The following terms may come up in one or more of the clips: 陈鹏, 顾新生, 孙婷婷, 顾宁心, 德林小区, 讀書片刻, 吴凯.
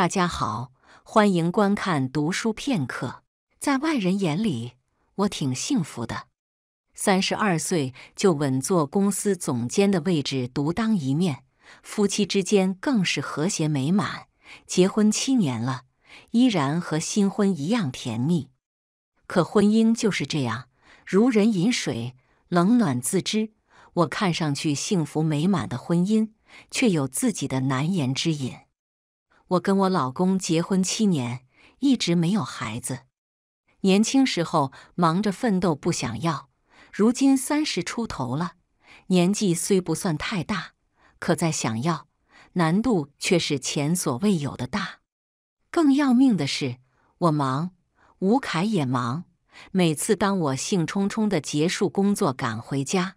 大家好，欢迎观看读书片刻。在外人眼里，我挺幸福的，32岁就稳坐公司总监的位置，独当一面。夫妻之间更是和谐美满，结婚7年了，依然和新婚一样甜蜜。可婚姻就是这样，如人饮水，冷暖自知。我看上去幸福美满的婚姻，却有自己的难言之隐。我跟我老公结婚7年，一直没有孩子。年轻时候忙着奋斗不想要，如今30出头了，年纪虽不算太大，可再想要，难度却是前所未有的大。更要命的是，我忙，吴凯也忙。每次当我兴冲冲地结束工作赶回家，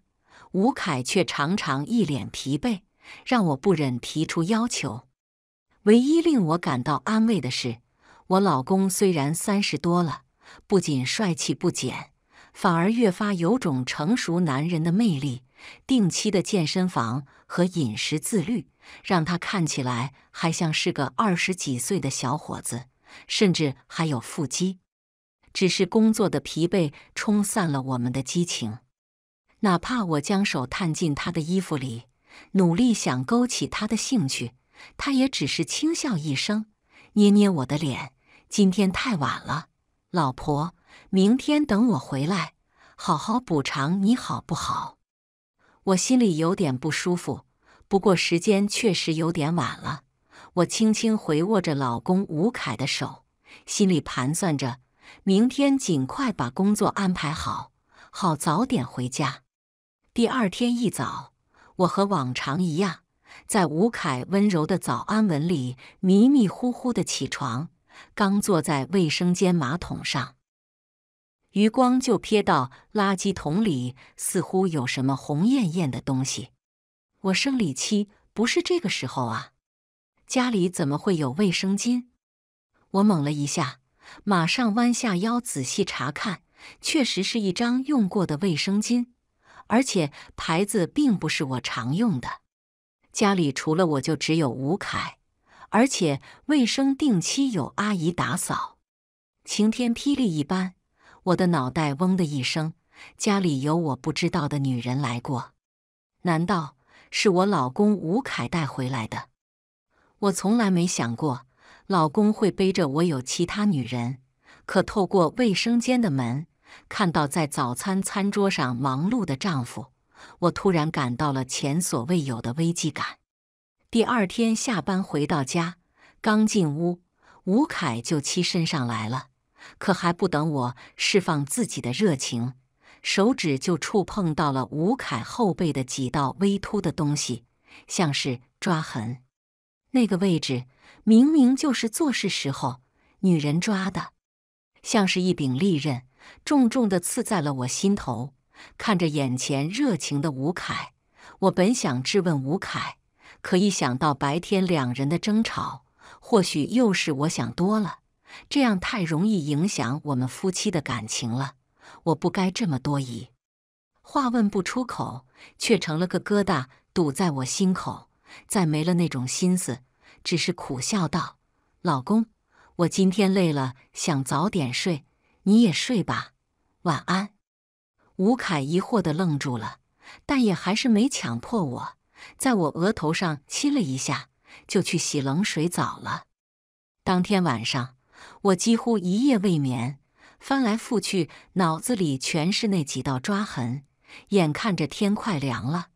吴凯却常常一脸疲惫，让我不忍提出要求。唯一令我感到安慰的是，我老公虽然30多了，不仅帅气不减，反而越发有种成熟男人的魅力。定期的健身房和饮食自律，让他看起来还像是个20几岁的小伙子，甚至还有腹肌。只是工作的疲惫冲散了我们的激情。哪怕我将手探进他的衣服里，努力想勾起他的兴趣，他也只是轻笑一声，捏捏我的脸：“今天太晚了，老婆，明天等我回来，好好补偿你好不好？”我心里有点不舒服，不过时间确实有点晚了。我轻轻回握着老公吴凯的手，心里盘算着，明天尽快把工作安排好，好早点回家。第二天一早，我和往常一样，在吴凯温柔的早安吻里迷迷糊糊的起床，刚坐在卫生间马桶上，余光就瞥到垃圾桶里似乎有什么红艳艳的东西。我生理期不是这个时候啊，家里怎么会有卫生巾？我猛了一下，马上弯下腰仔细查看，确实是一张用过的卫生巾，而且牌子并不是我常用的。家里除了我就只有吴凯，而且卫生定期有阿姨打扫。晴天霹雳一般，我的脑袋嗡的一声，家里有我不知道的女人来过。难道是我老公吴凯带回来的？我从来没想过老公会背着我有其他女人，可透过卫生间的门，看到在早餐餐桌上忙碌的丈夫，我突然感到了前所未有的危机感。第二天下班回到家，刚进屋，吴凯就栖身上来了。可还不等我释放自己的热情，手指就触碰到了吴凯后背的几道微凸的东西，像是抓痕。那个位置明明就是做事时候女人抓的，像是一柄利刃，重重地刺在了我心头。看着眼前热情的吴凯，我本想质问吴凯，可一想到白天两人的争吵，或许又是我想多了，这样太容易影响我们夫妻的感情了，我不该这么多疑。话问不出口，却成了个疙瘩堵在我心口，再没了那种心思，只是苦笑道：“老公，我今天累了，想早点睡，你也睡吧，晚安。”吴凯疑惑地愣住了，但也还是没强迫我，在我额头上亲了一下，就去洗冷水澡了。当天晚上我几乎一夜未眠，翻来覆去，脑子里全是那几道抓痕。眼看着天快凉了，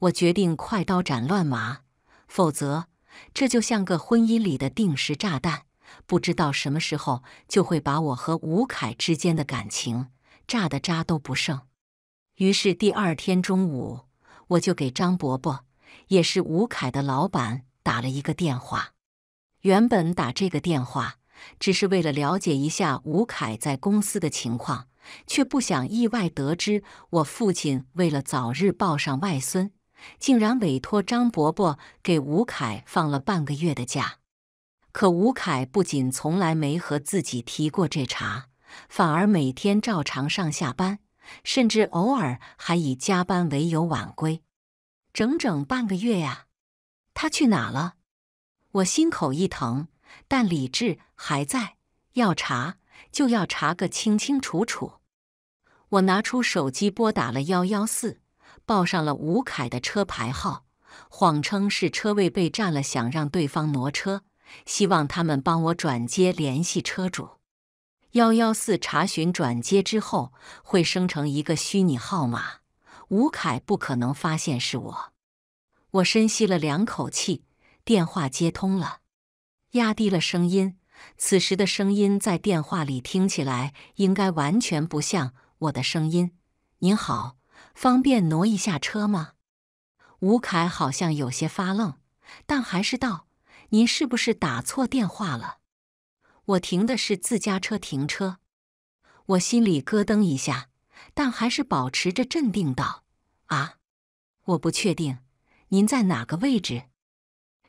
我决定快刀斩乱麻，否则这就像个婚姻里的定时炸弹，不知道什么时候就会把我和吴凯之间的感情炸得渣都不剩。于是第二天中午，我就给张伯伯，也是吴凯的老板，打了一个电话。原本打这个电话只是为了了解一下吴凯在公司的情况，却不想意外得知我父亲为了早日抱上外孙，竟然委托张伯伯给吴凯放了半个月的假。可吴凯不仅从来没和自己提过这茬，反而每天照常上下班，甚至偶尔还以加班为由晚归。整整半个月呀，他去哪了？我心口一疼，但理智还在，要查就要查个清清楚楚。我拿出手机拨打了114，报上了吴凯的车牌号，谎称是车位被占了，想让对方挪车，希望他们帮我转接联系车主。114查询转接之后会生成一个虚拟号码，吴凯不可能发现是我。我深吸了两口气，电话接通了，压低了声音。此时的声音在电话里听起来应该完全不像我的声音。您好，方便挪一下车吗？吴凯好像有些发愣，但还是道：您是不是打错电话了？我停的是自家车停车。我心里咯噔一下，但还是保持着镇定道：啊，我不确定，您在哪个位置？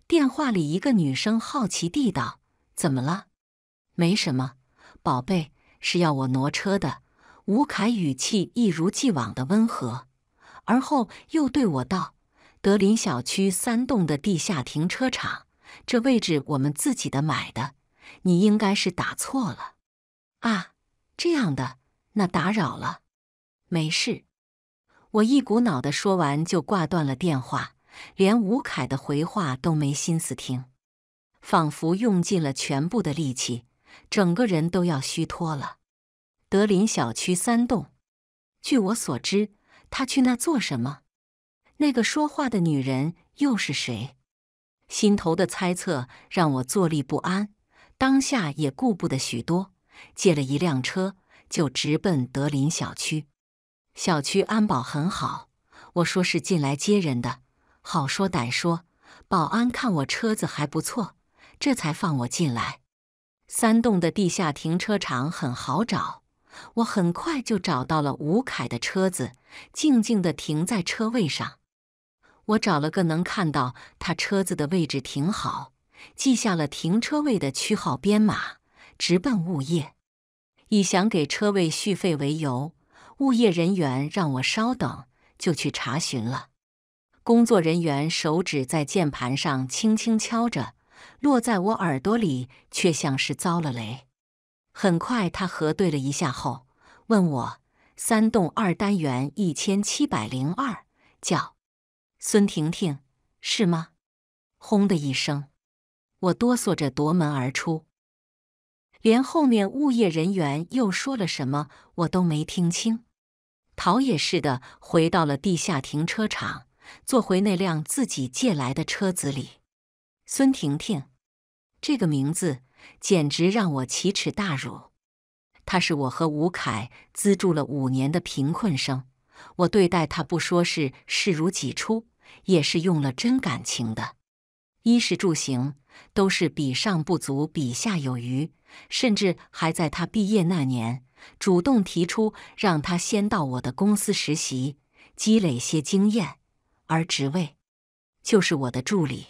电话里一个女生好奇地道：怎么了？没什么，宝贝，是要我挪车的。吴凯语气一如既往的温和，而后又对我道：德林小区3栋的地下停车场，这位置我们自己的买的，你应该是打错了。啊，这样的，那打扰了。没事。我一股脑的说完就挂断了电话，连吴凯的回话都没心思听，仿佛用尽了全部的力气，整个人都要虚脱了。德林小区3栋，据我所知，他去那做什么？那个说话的女人又是谁？心头的猜测让我坐立不安，当下也顾不得许多，借了一辆车就直奔德林小区。小区安保很好，我说是进来接人的，好说歹说，保安看我车子还不错，这才放我进来。3栋的地下停车场很好找，我很快就找到了吴凯的车子，静静地停在车位上。我找了个能看到他车子的位置停好，记下了停车位的区号编码，直奔物业。以想给车位续费为由，物业人员让我稍等，就去查询了。工作人员手指在键盘上轻轻敲着，落在我耳朵里却像是遭了雷。很快他核对了一下后问我：3栋2单元1702叫孙婷婷是吗？轰的一声，我哆嗦着夺门而出，连后面物业人员又说了什么我都没听清。逃也似的回到了地下停车场，坐回那辆自己借来的车子里。孙婷婷这个名字简直让我奇耻大辱。她是我和吴凯资助了5年的贫困生，我对待她不说是视如己出，也是用了真感情的。衣食住行都是比上不足，比下有余，甚至还在他毕业那年主动提出让他先到我的公司实习，积累些经验，而职位就是我的助理。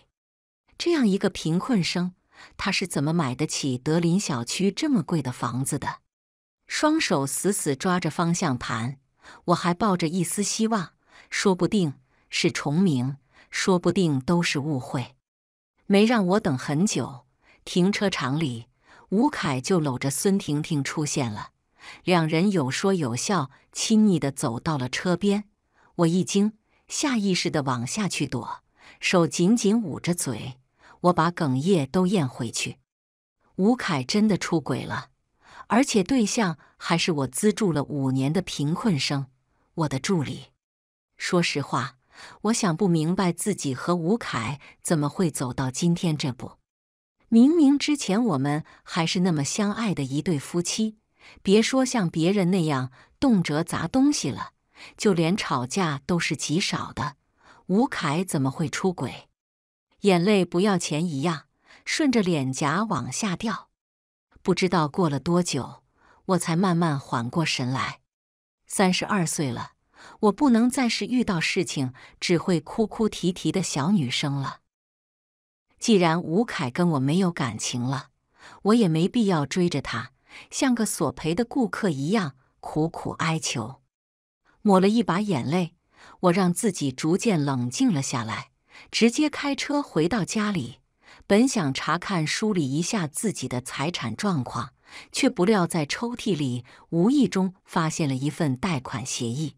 这样一个贫困生，他是怎么买得起德林小区这么贵的房子的？双手死死抓着方向盘，我还抱着一丝希望，说不定是重名，说不定都是误会。没让我等很久，停车场里吴凯就搂着孙婷婷出现了，两人有说有笑，亲昵地走到了车边。我一惊，下意识地往下去躲，手紧紧捂着嘴，我把哽咽都咽回去。吴凯真的出轨了，而且对象还是我资助了5年的贫困生，我的助理。说实话，我想不明白自己和吴凯怎么会走到今天这步。明明之前我们还是那么相爱的一对夫妻，别说像别人那样动辄砸东西了，就连吵架都是极少的，吴凯怎么会出轨？眼泪不要钱一样顺着脸颊往下掉。不知道过了多久，我才慢慢缓过神来。32岁了，我不能再是遇到事情只会哭哭啼啼的小女生了。既然吴凯跟我没有感情了，我也没必要追着他，像个索赔的顾客一样苦苦哀求。抹了一把眼泪，我让自己逐渐冷静了下来，直接开车回到家里，本想查看梳理一下自己的财产状况，却不料在抽屉里无意中发现了一份贷款协议，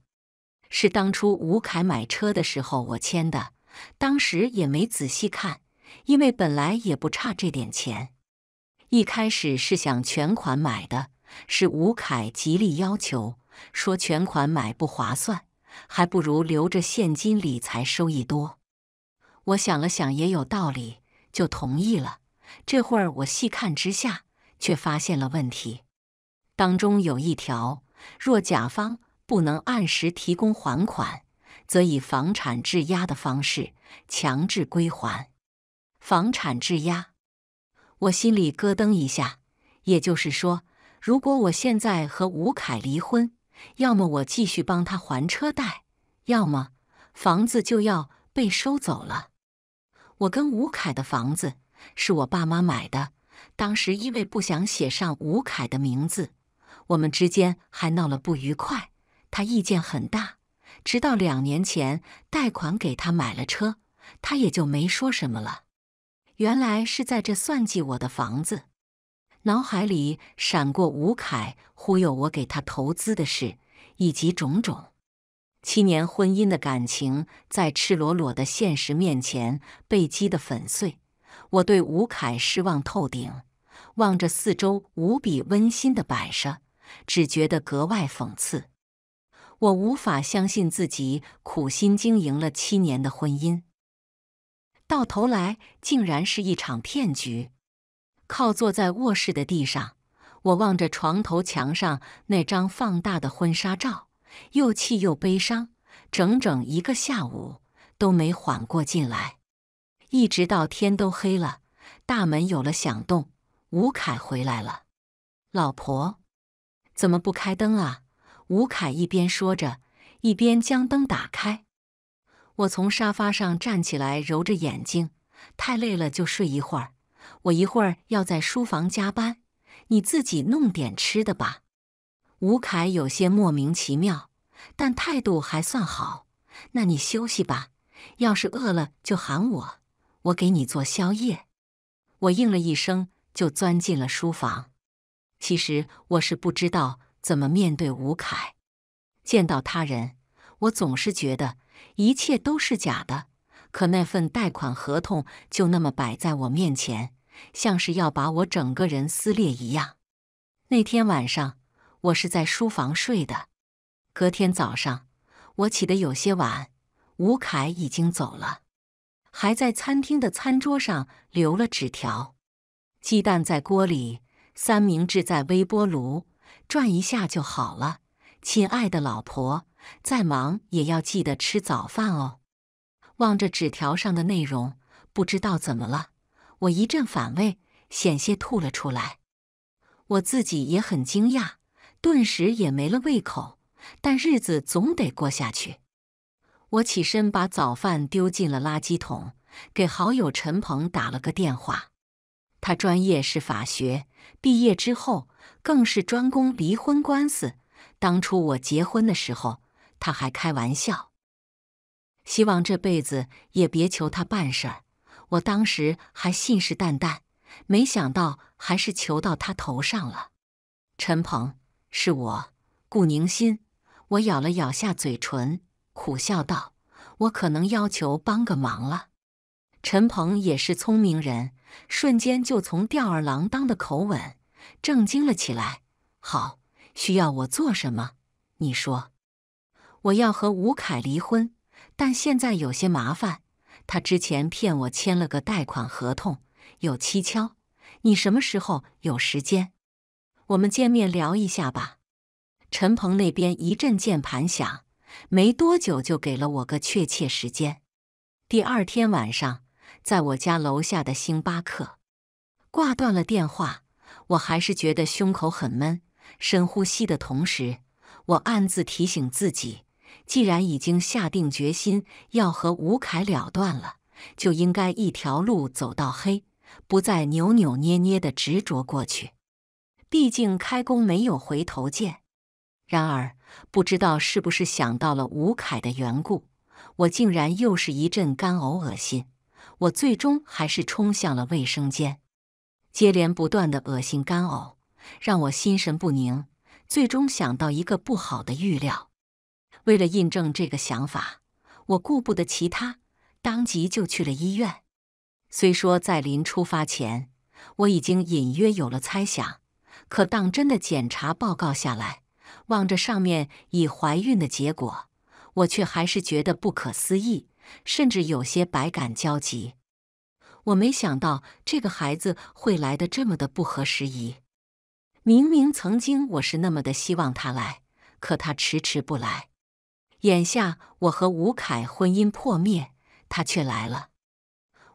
是当初吴凯买车的时候我签的，当时也没仔细看，因为本来也不差这点钱。一开始是想全款买的，是吴凯极力要求，说全款买不划算，还不如留着现金理财收益多。我想了想也有道理，就同意了。这会儿我细看之下，却发现了问题。当中有一条，若甲方不能按时提供还款，则以房产质押的方式强制归还。房产质押，我心里咯噔一下。也就是说，如果我现在和吴凯离婚，要么我继续帮他还车贷，要么房子就要被收走了。我跟吴凯的房子是我爸妈买的，当时因为不想写上吴凯的名字，我们之间还闹了不愉快，他意见很大，直到2年前贷款给他买了车，他也就没说什么了。原来是在这算计我的房子。脑海里闪过吴凯忽悠我给他投资的事，以及种种。7年婚姻的感情在赤裸裸的现实面前被击得粉碎，我对吴凯失望透顶，望着四周无比温馨的摆设，只觉得格外讽刺。我无法相信自己苦心经营了7年的婚姻，到头来竟然是一场骗局。靠坐在卧室的地上，我望着床头墙上那张放大的婚纱照，又气又悲伤，整整一个下午都没缓过劲来，一直到天都黑了，大门有了响动，吴凯回来了。老婆，怎么不开灯啊？吴凯一边说着，一边将灯打开。我从沙发上站起来，揉着眼睛，太累了就睡一会儿，我一会儿要在书房加班，你自己弄点吃的吧。吴凯有些莫名其妙，但态度还算好。那你休息吧，要是饿了就喊我，我给你做宵夜。我应了一声，就钻进了书房。其实我是不知道怎么面对吴凯。见到他人，我总是觉得一切都是假的，可那份贷款合同就那么摆在我面前，像是要把我整个人撕裂一样。那天晚上我是在书房睡的。隔天早上我起得有些晚，吴凯已经走了，还在餐厅的餐桌上留了纸条。鸡蛋在锅里，三明治在微波炉，转一下就好了。亲爱的老婆，再忙也要记得吃早饭哦。望着纸条上的内容，不知道怎么了，我一阵反胃，险些吐了出来。我自己也很惊讶，顿时也没了胃口，但日子总得过下去。我起身把早饭丢进了垃圾桶，给好友陈鹏打了个电话。他专业是法学，毕业之后更是专攻离婚官司。当初我结婚的时候，他还开玩笑，希望这辈子也别求他办事儿。我当时还信誓旦旦，没想到还是求到他头上了。陈鹏，是我，顾宁心。我咬了咬下嘴唇，苦笑道，我可能要求帮个忙了。陈鹏也是聪明人，瞬间就从吊儿郎当的口吻正经了起来。好，需要我做什么？你说。我要和吴凯离婚，但现在有些麻烦，他之前骗我签了个贷款合同，有蹊跷，你什么时候有时间？我们见面聊一下吧。陈鹏那边一阵键盘响，没多久就给了我个确切时间。第2天晚上，在我家楼下的星巴克。挂断了电话，我还是觉得胸口很闷，深呼吸的同时，我暗自提醒自己，既然已经下定决心要和吴凯了断了，就应该一条路走到黑，不再扭扭捏捏地执着过去。毕竟开弓没有回头箭。然而不知道是不是想到了吴凯的缘故，我竟然又是一阵干呕恶心。我最终还是冲向了卫生间。接连不断的恶心干呕，让我心神不宁，最终想到一个不好的预料。为了印证这个想法，我顾不得其他，当即就去了医院。虽说在临出发前，我已经隐约有了猜想，可当真的检查报告下来，望着上面已怀孕的结果，我却还是觉得不可思议，甚至有些百感交集。我没想到这个孩子会来得这么的不合时宜。明明曾经我是那么的希望他来，可他迟迟不来。眼下我和吴凯婚姻破灭，他却来了。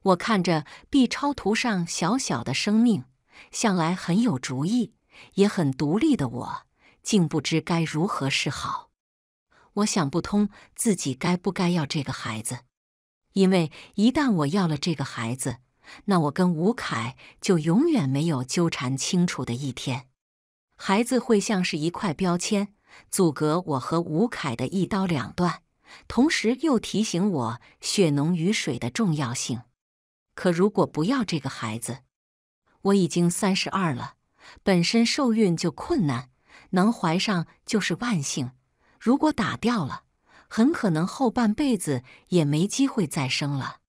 我看着 B 超图上小小的生命，向来很有主意，也很独立的我，竟不知该如何是好。我想不通自己该不该要这个孩子，因为一旦我要了这个孩子，那我跟吴凯就永远没有纠缠清楚的一天。孩子会像是一块标签，阻隔我和吴凯的一刀两断，同时又提醒我血浓于水的重要性。可如果不要这个孩子，我已经32了，本身受孕就困难，能怀上就是万幸。如果打掉了，很可能后半辈子也没机会再生了。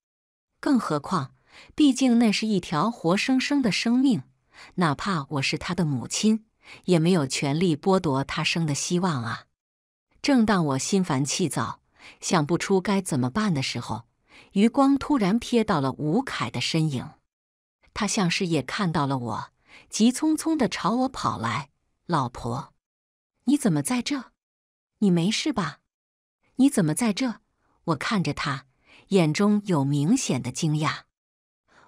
更何况，毕竟那是一条活生生的生命，哪怕我是他的母亲，也没有权利剥夺他生的希望啊！正当我心烦气躁，想不出该怎么办的时候，余光突然瞥到了吴凯的身影。他像是也看到了我，急匆匆地朝我跑来：“老婆，你怎么在这？你没事吧？你怎么在这？”我看着他，眼中有明显的惊讶。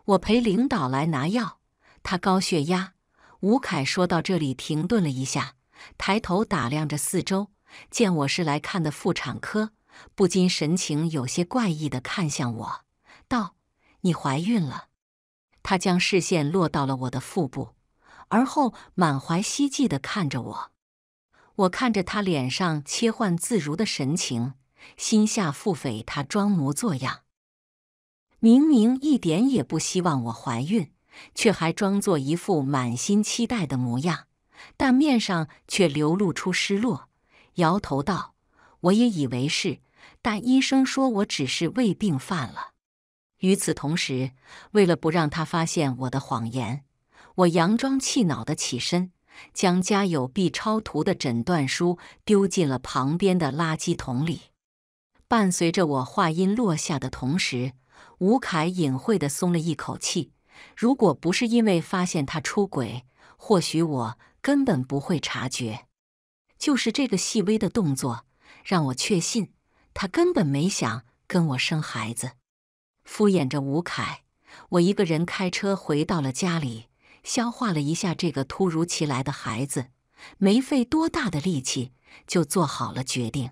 我陪领导来拿药，他高血压。吴凯说到这里停顿了一下，抬头打量着四周，见我是来看的妇产科，不禁神情有些怪异地看向我，道：“你怀孕了。”他将视线落到了我的腹部，而后满怀希冀地看着我。我看着他脸上切换自如的神情，心下腹诽他装模作样。明明一点也不希望我怀孕，却还装作一副满心期待的模样，但面上却流露出失落，摇头道：“我也以为是，但医生说我只是胃病犯了。”与此同时，为了不让他发现我的谎言，我佯装气恼地起身，将加有 B 超图的诊断书丢进了旁边的垃圾桶里。伴随着我话音落下的同时，吴凯隐晦地松了一口气。如果不是因为发现他出轨，或许我根本不会察觉。就是这个细微的动作，让我确信他根本没想跟我生孩子。敷衍着吴凯，我一个人开车回到了家里。消化了一下这个突如其来的孩子，没费多大的力气就做好了决定。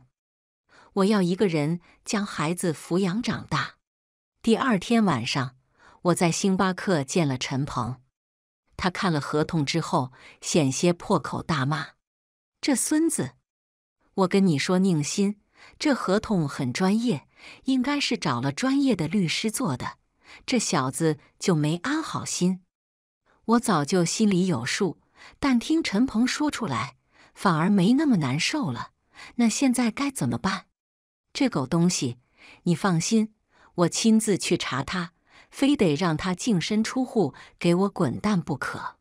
我要一个人将孩子抚养长大。第二天晚上，我在星巴克见了陈鹏。他看了合同之后，险些破口大骂：“这孙子！我跟你说宁心，这合同很专业，应该是找了专业的律师做的，这小子就没安好心。”我早就心里有数，但听陈鹏说出来，反而没那么难受了。那现在该怎么办？这狗东西，你放心，我亲自去查他，非得让他净身出户，给我滚蛋不可。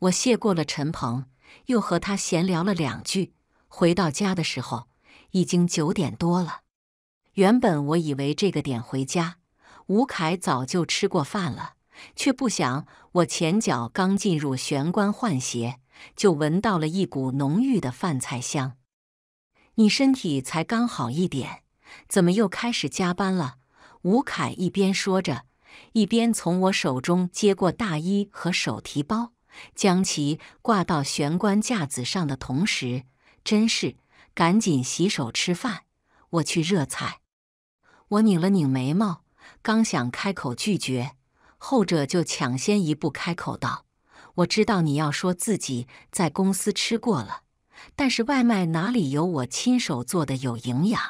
我谢过了陈鹏，又和他闲聊了两句。回到家的时候，已经9点多了。原本我以为这个点回家，吴凯早就吃过饭了。却不想，我前脚刚进入玄关换鞋，就闻到了一股浓郁的饭菜香。“你身体才刚好一点，怎么又开始加班了？”吴凯一边说着，一边从我手中接过大衣和手提包，将其挂到玄关架子上的同时，真是赶紧洗手吃饭，我去热菜。我拧了拧眉毛，刚想开口拒绝，后者就抢先一步开口道：“我知道你要说自己在公司吃过了，但是外卖哪里有我亲手做的有营养？”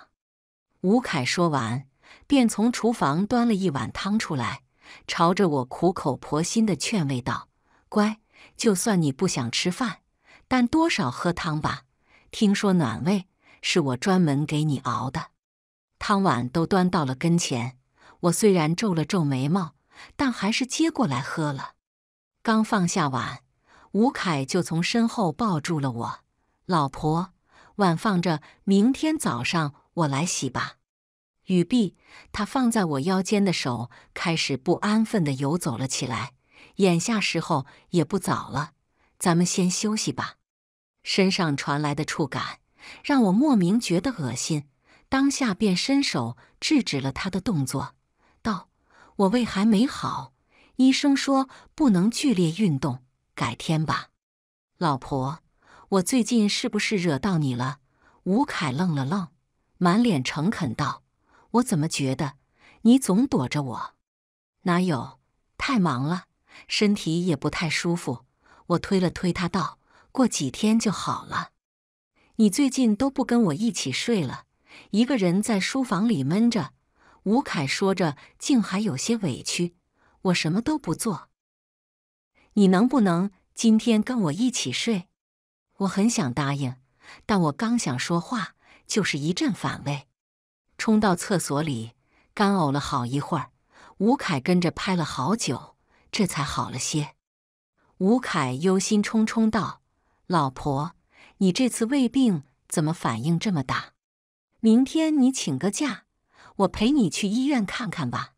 吴凯说完，便从厨房端了一碗汤出来，朝着我苦口婆心地劝慰道：“乖，就算你不想吃饭，但多少喝汤吧。听说暖胃，是我专门给你熬的。”汤碗都端到了跟前，我虽然皱了皱眉毛，但还是接过来喝了。刚放下碗，吴凯就从身后抱住了我：“老婆，碗放着，明天早上我来洗吧。”语毕，他放在我腰间的手开始不安分地游走了起来。眼下时候也不早了，咱们先休息吧。身上传来的触感让我莫名觉得恶心，当下便伸手制止了他的动作，道：“我胃还没好，医生说不能剧烈运动，改天吧。”“老婆，我最近是不是惹到你了？”吴凯愣了愣，满脸诚恳道：“我怎么觉得你总躲着我？”“哪有，太忙了，身体也不太舒服。”我推了推他道：“过几天就好了。你最近都不跟我一起睡了，一个人在书房里闷着。”吴凯说着竟还有些委屈：“我什么都不做，你能不能今天跟我一起睡？”我很想答应，但我刚想说话，就是一阵反胃，冲到厕所里干呕了好一会儿。吴凯跟着拍了好久，这才好了些。吴凯忧心忡忡道：“老婆，你这次胃病怎么反应这么大？明天你请个假，我陪你去医院看看吧。”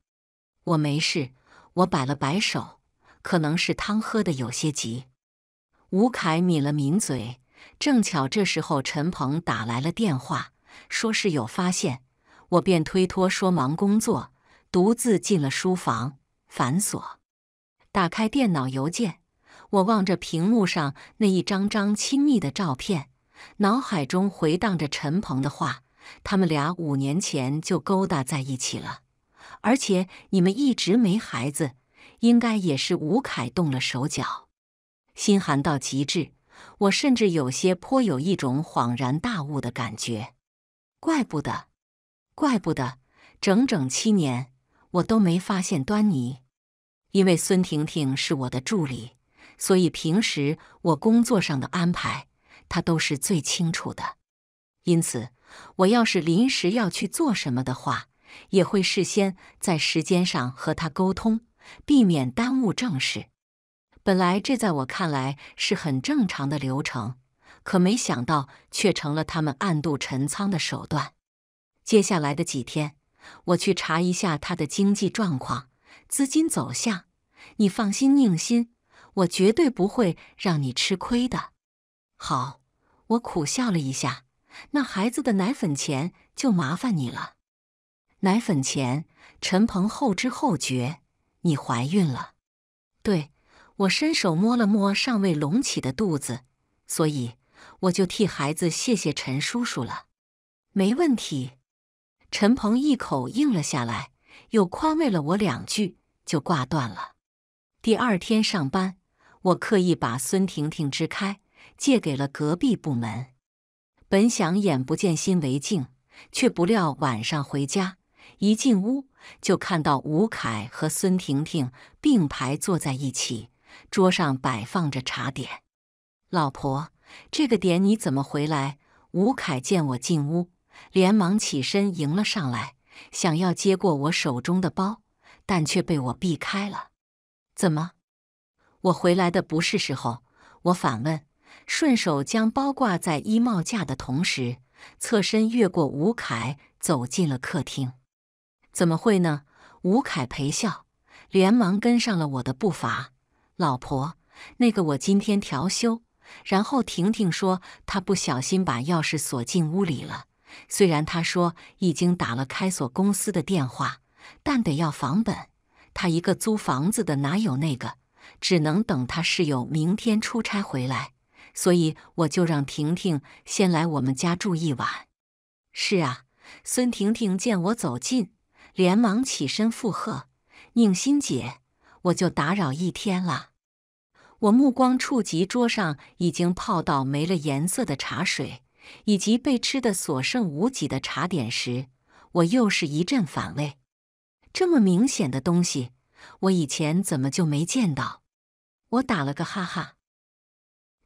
我没事，我摆了摆手，可能是汤喝得有些急。吴凯抿了抿嘴，正巧这时候陈鹏打来了电话，说是有发现，我便推脱说忙工作，独自进了书房，反锁，打开电脑邮件。我望着屏幕上那一张张亲密的照片，脑海中回荡着陈鹏的话：“他们俩5年前就勾搭在一起了，而且你们一直没孩子，应该也是吴凯动了手脚。”心寒到极致，我甚至有些颇有一种恍然大悟的感觉。怪不得，整整7年我都没发现端倪。因为孙婷婷是我的助理，所以平时我工作上的安排，他都是最清楚的。因此，我要是临时要去做什么的话，也会事先在时间上和他沟通，避免耽误正事。本来这在我看来是很正常的流程，可没想到却成了他们暗度陈仓的手段。接下来的几天，我去查一下他的经济状况、资金走向。你放心宁心，我绝对不会让你吃亏的。好，我苦笑了一下，那孩子的奶粉钱就麻烦你了。奶粉钱，陈鹏后知后觉，你怀孕了。对，我伸手摸了摸尚未隆起的肚子，所以我就替孩子谢谢陈叔叔了。没问题。陈鹏一口应了下来，又宽慰了我2句，就挂断了。第2天上班，我刻意把孙婷婷支开，借给了隔壁部门。本想眼不见心为净，却不料晚上回家，一进屋就看到吴凯和孙婷婷并排坐在一起，桌上摆放着茶点。“老婆，这个点你怎么回来？”吴凯见我进屋，连忙起身迎了上来，想要接过我手中的包，但却被我避开了。“怎么？我回来的不是时候？”我反问，顺手将包挂在衣帽架的同时，侧身越过吴凯走进了客厅。“怎么会呢？”吴凯陪笑，连忙跟上了我的步伐。“老婆，那个我今天调休，然后婷婷说她不小心把钥匙锁进屋里了，虽然她说已经打了开锁公司的电话，但得要房本，她一个租房子的哪有那个，只能等她室友明天出差回来，所以我就让婷婷先来我们家住一晚。”“是啊。”孙婷婷见我走近，连忙起身附和：“宁心姐，我就打扰1天了。”我目光触及桌上已经泡到没了颜色的茶水，以及被吃的所剩无几的茶点时，我又是一阵反胃。这么明显的东西，我以前怎么就没见到？我打了个哈哈，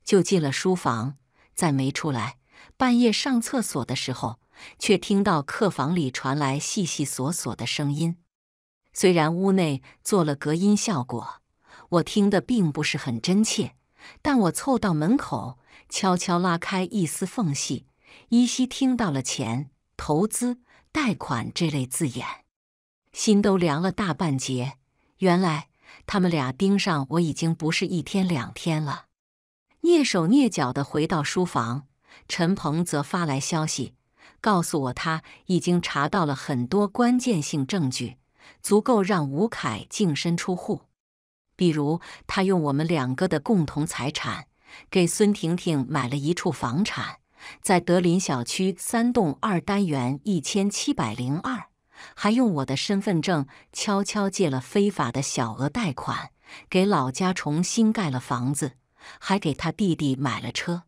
就进了书房，再没出来。半夜上厕所的时候，却听到客房里传来细细索索的声音。虽然屋内做了隔音效果，我听得并不是很真切，但我凑到门口，悄悄拉开一丝缝隙，依稀听到了钱、投资、贷款这类字眼，心都凉了大半截。原来他们俩盯上我已经不是一天两天了。蹑手蹑脚地回到书房，陈鹏则发来消息，告诉我他已经查到了很多关键性证据，足够让吴凯净身出户。比如他用我们两个的共同财产给孙婷婷买了一处房产，在德林小区3栋2单元1702，还用我的身份证悄悄借了非法的小额贷款，给老家重新盖了房子，还给他弟弟买了车。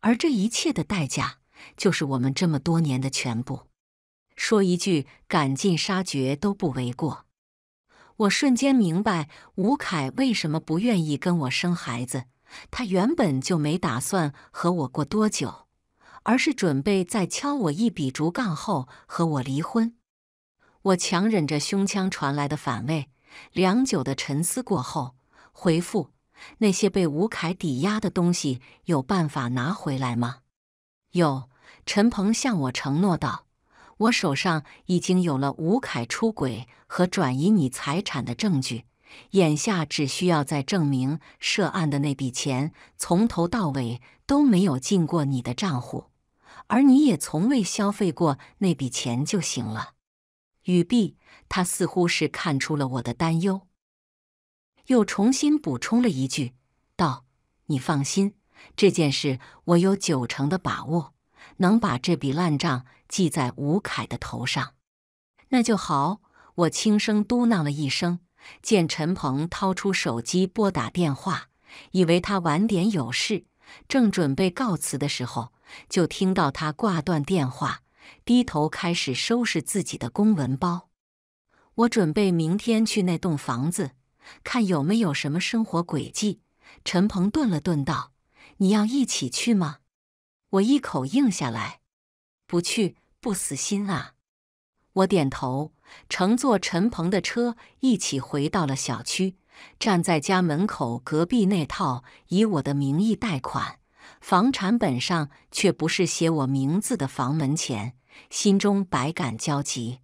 而这一切的代价，就是我们这么多年的全部。说一句赶尽杀绝都不为过。我瞬间明白吴凯为什么不愿意跟我生孩子，他原本就没打算和我过多久，而是准备在敲我一笔竹杠后和我离婚。我强忍着胸腔传来的反胃，良久的沉思过后，回复：那些被吴凯抵押的东西有办法拿回来吗？有，陈鹏向我承诺道。我手上已经有了吴凯出轨和转移你财产的证据，眼下只需要再证明涉案的那笔钱从头到尾都没有进过你的账户，而你也从未消费过那笔钱就行了。语毕，他似乎是看出了我的担忧，又重新补充了一句道：“你放心，这件事我有90%的把握，能把这笔烂账记在吴凯的头上。”那就好，我轻声嘟囔了一声。见陈鹏掏出手机拨打电话，以为他晚点有事，正准备告辞的时候，就听到他挂断电话，低头开始收拾自己的公文包。我准备明天去那栋房子，看有没有什么生活轨迹。陈鹏顿了顿道：“你要一起去吗？”我一口应下来：“不去，不死心啊。”我点头，乘坐陈鹏的车一起回到了小区，站在家门口隔壁那套以我的名义贷款，房产本上却不是写我名字的房门前，心中百感交集。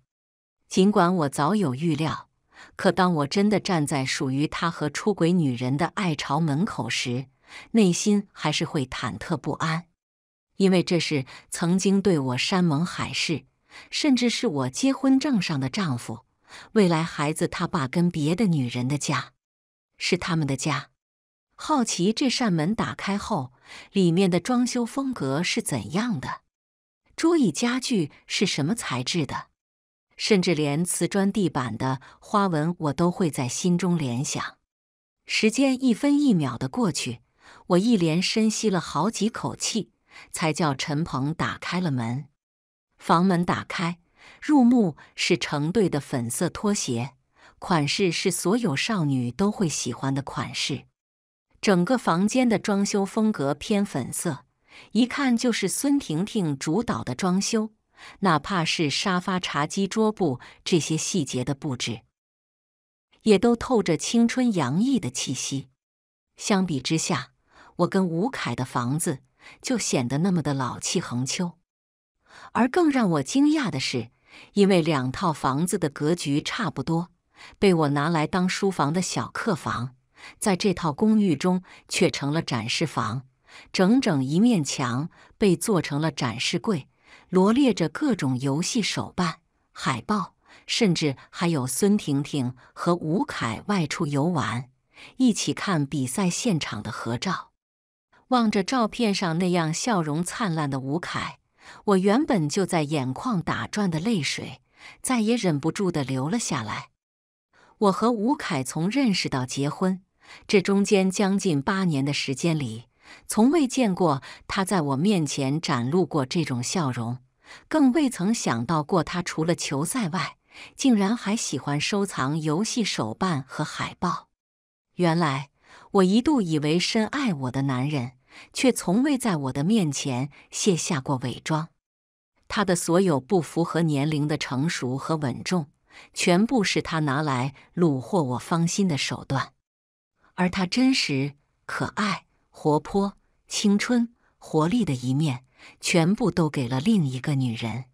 尽管我早有预料，可当我真的站在属于他和出轨女人的爱巢门口时，内心还是会忐忑不安。因为这是曾经对我山盟海誓，甚至是我结婚证上的丈夫，未来孩子他爸跟别的女人的家，是他们的家。好奇这扇门打开后，里面的装修风格是怎样的，桌椅家具是什么材质的，甚至连瓷砖地板的花纹我都会在心中联想。时间一分一秒的过去，我一连深吸了好几口气，才叫陈鹏打开了门。房门打开，入目是成对的粉色拖鞋，款式是所有少女都会喜欢的款式。整个房间的装修风格偏粉色，一看就是孙婷婷主导的装修，哪怕是沙发、茶几、桌布这些细节的布置，也都透着青春洋溢的气息。相比之下，我跟吴凯的房子就显得那么的老气横秋。而更让我惊讶的是，因为两套房子的格局差不多，被我拿来当书房的小客房，在这套公寓中却成了展示房，整整一面墙被做成了展示柜，罗列着各种游戏手办、海报，甚至还有孙婷婷和吴凯外出游玩、一起看比赛现场的合照。望着照片上那样笑容灿烂的吴凯，我原本就在眼眶打转的泪水再也忍不住地流了下来。我和吴凯从认识到结婚，这中间将近8年的时间里，从未见过他在我面前展露过这种笑容，更未曾想到过他除了球赛外，竟然还喜欢收藏游戏手办和海报。原来我一度以为深爱我的男人，却从未在我的面前卸下过伪装。他的所有不符合年龄的成熟和稳重，全部是他拿来虏获我芳心的手段。而他真实、可爱、活泼、青春、活力的一面，全部都给了另一个女人。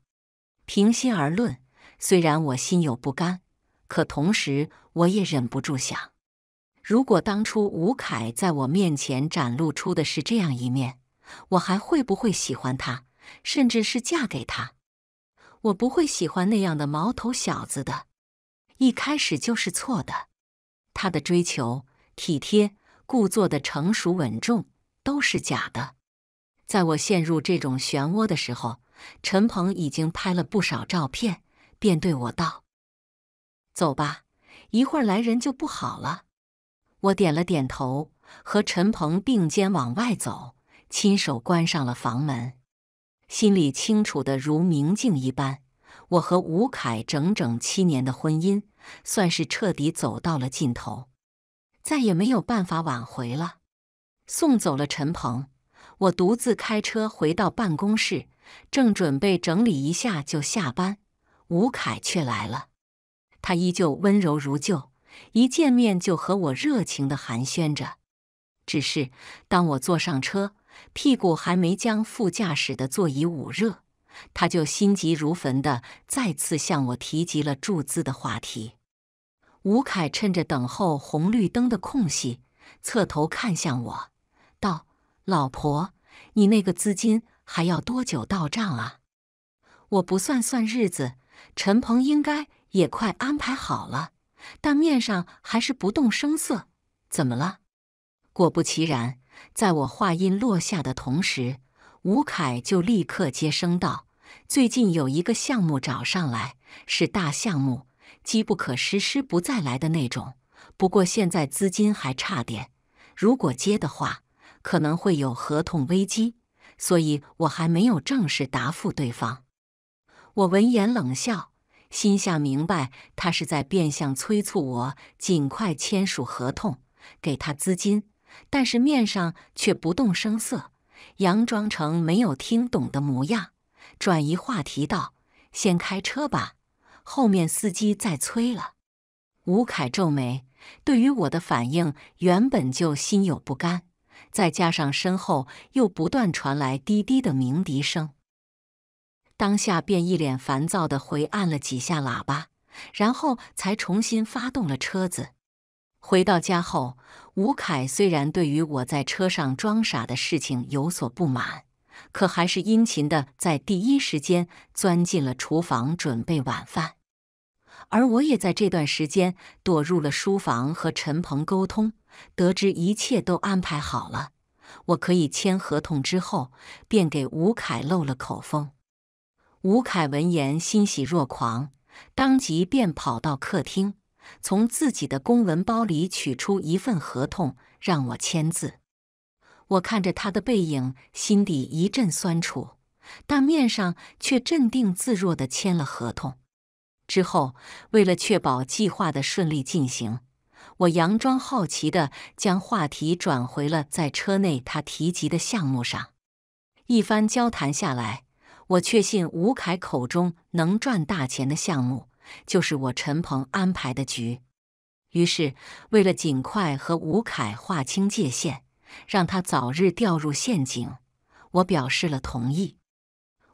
平心而论，虽然我心有不甘，可同时我也忍不住想，如果当初吴凯在我面前展露出的是这样一面，我还会不会喜欢他，甚至是嫁给他？我不会喜欢那样的毛头小子的。一开始就是错的。他的追求、体贴、故作的成熟稳重都是假的。在我陷入这种漩涡的时候，陈鹏已经拍了不少照片，便对我道：“走吧，一会儿来人就不好了。”我点了点头，和陈鹏并肩往外走，亲手关上了房门。心里清楚的如明镜一般，我和吴凯整整7年的婚姻，算是彻底走到了尽头，再也没有办法挽回了。送走了陈鹏，我独自开车回到办公室，正准备整理一下就下班，吴凯却来了。他依旧温柔如旧，一见面就和我热情地寒暄着。只是当我坐上车，屁股还没将副驾驶的座椅捂热，他就心急如焚地再次向我提及了注资的话题。吴凯趁着等候红绿灯的空隙，侧头看向我，道：“老婆，你那个资金还要多久到账啊？”我不算日子，陈鹏应该也快安排好了，但面上还是不动声色。“怎么了？”果不其然，在我话音落下的同时，吴凯就立刻接声道：“最近有一个项目找上来，是大项目，机不可失，失不再来的那种。不过现在资金还差点，如果接的话，可能会有合同危机，所以我还没有正式答复对方。”我闻言冷笑，心下明白他是在变相催促我尽快签署合同，给他资金，但是面上却不动声色，佯装成没有听懂的模样，转移话题道：“先开车吧，后面司机再催了。”吴凯皱眉，对于我的反应原本就心有不甘，再加上身后又不断传来滴滴的鸣笛声，当下便一脸烦躁地回按了几下喇叭，然后才重新发动了车子。回到家后，吴凯虽然对于我在车上装傻的事情有所不满，可还是殷勤地在第一时间钻进了厨房准备晚饭。而我也在这段时间躲入了书房和陈鹏沟通，得知一切都安排好了，我可以签合同之后，便给吴凯漏了口风。吴凯闻言欣喜若狂，当即便跑到客厅，从自己的公文包里取出一份合同让我签字。我看着他的背影，心底一阵酸楚，但面上却镇定自若地签了合同。之后，为了确保计划的顺利进行，我佯装好奇地将话题转回了在车内他提及的项目上。一番交谈下来，我确信吴凯口中能赚大钱的项目，就是我陈鹏安排的局。于是，为了尽快和吴凯划清界限，让他早日掉入陷阱，我表示了同意。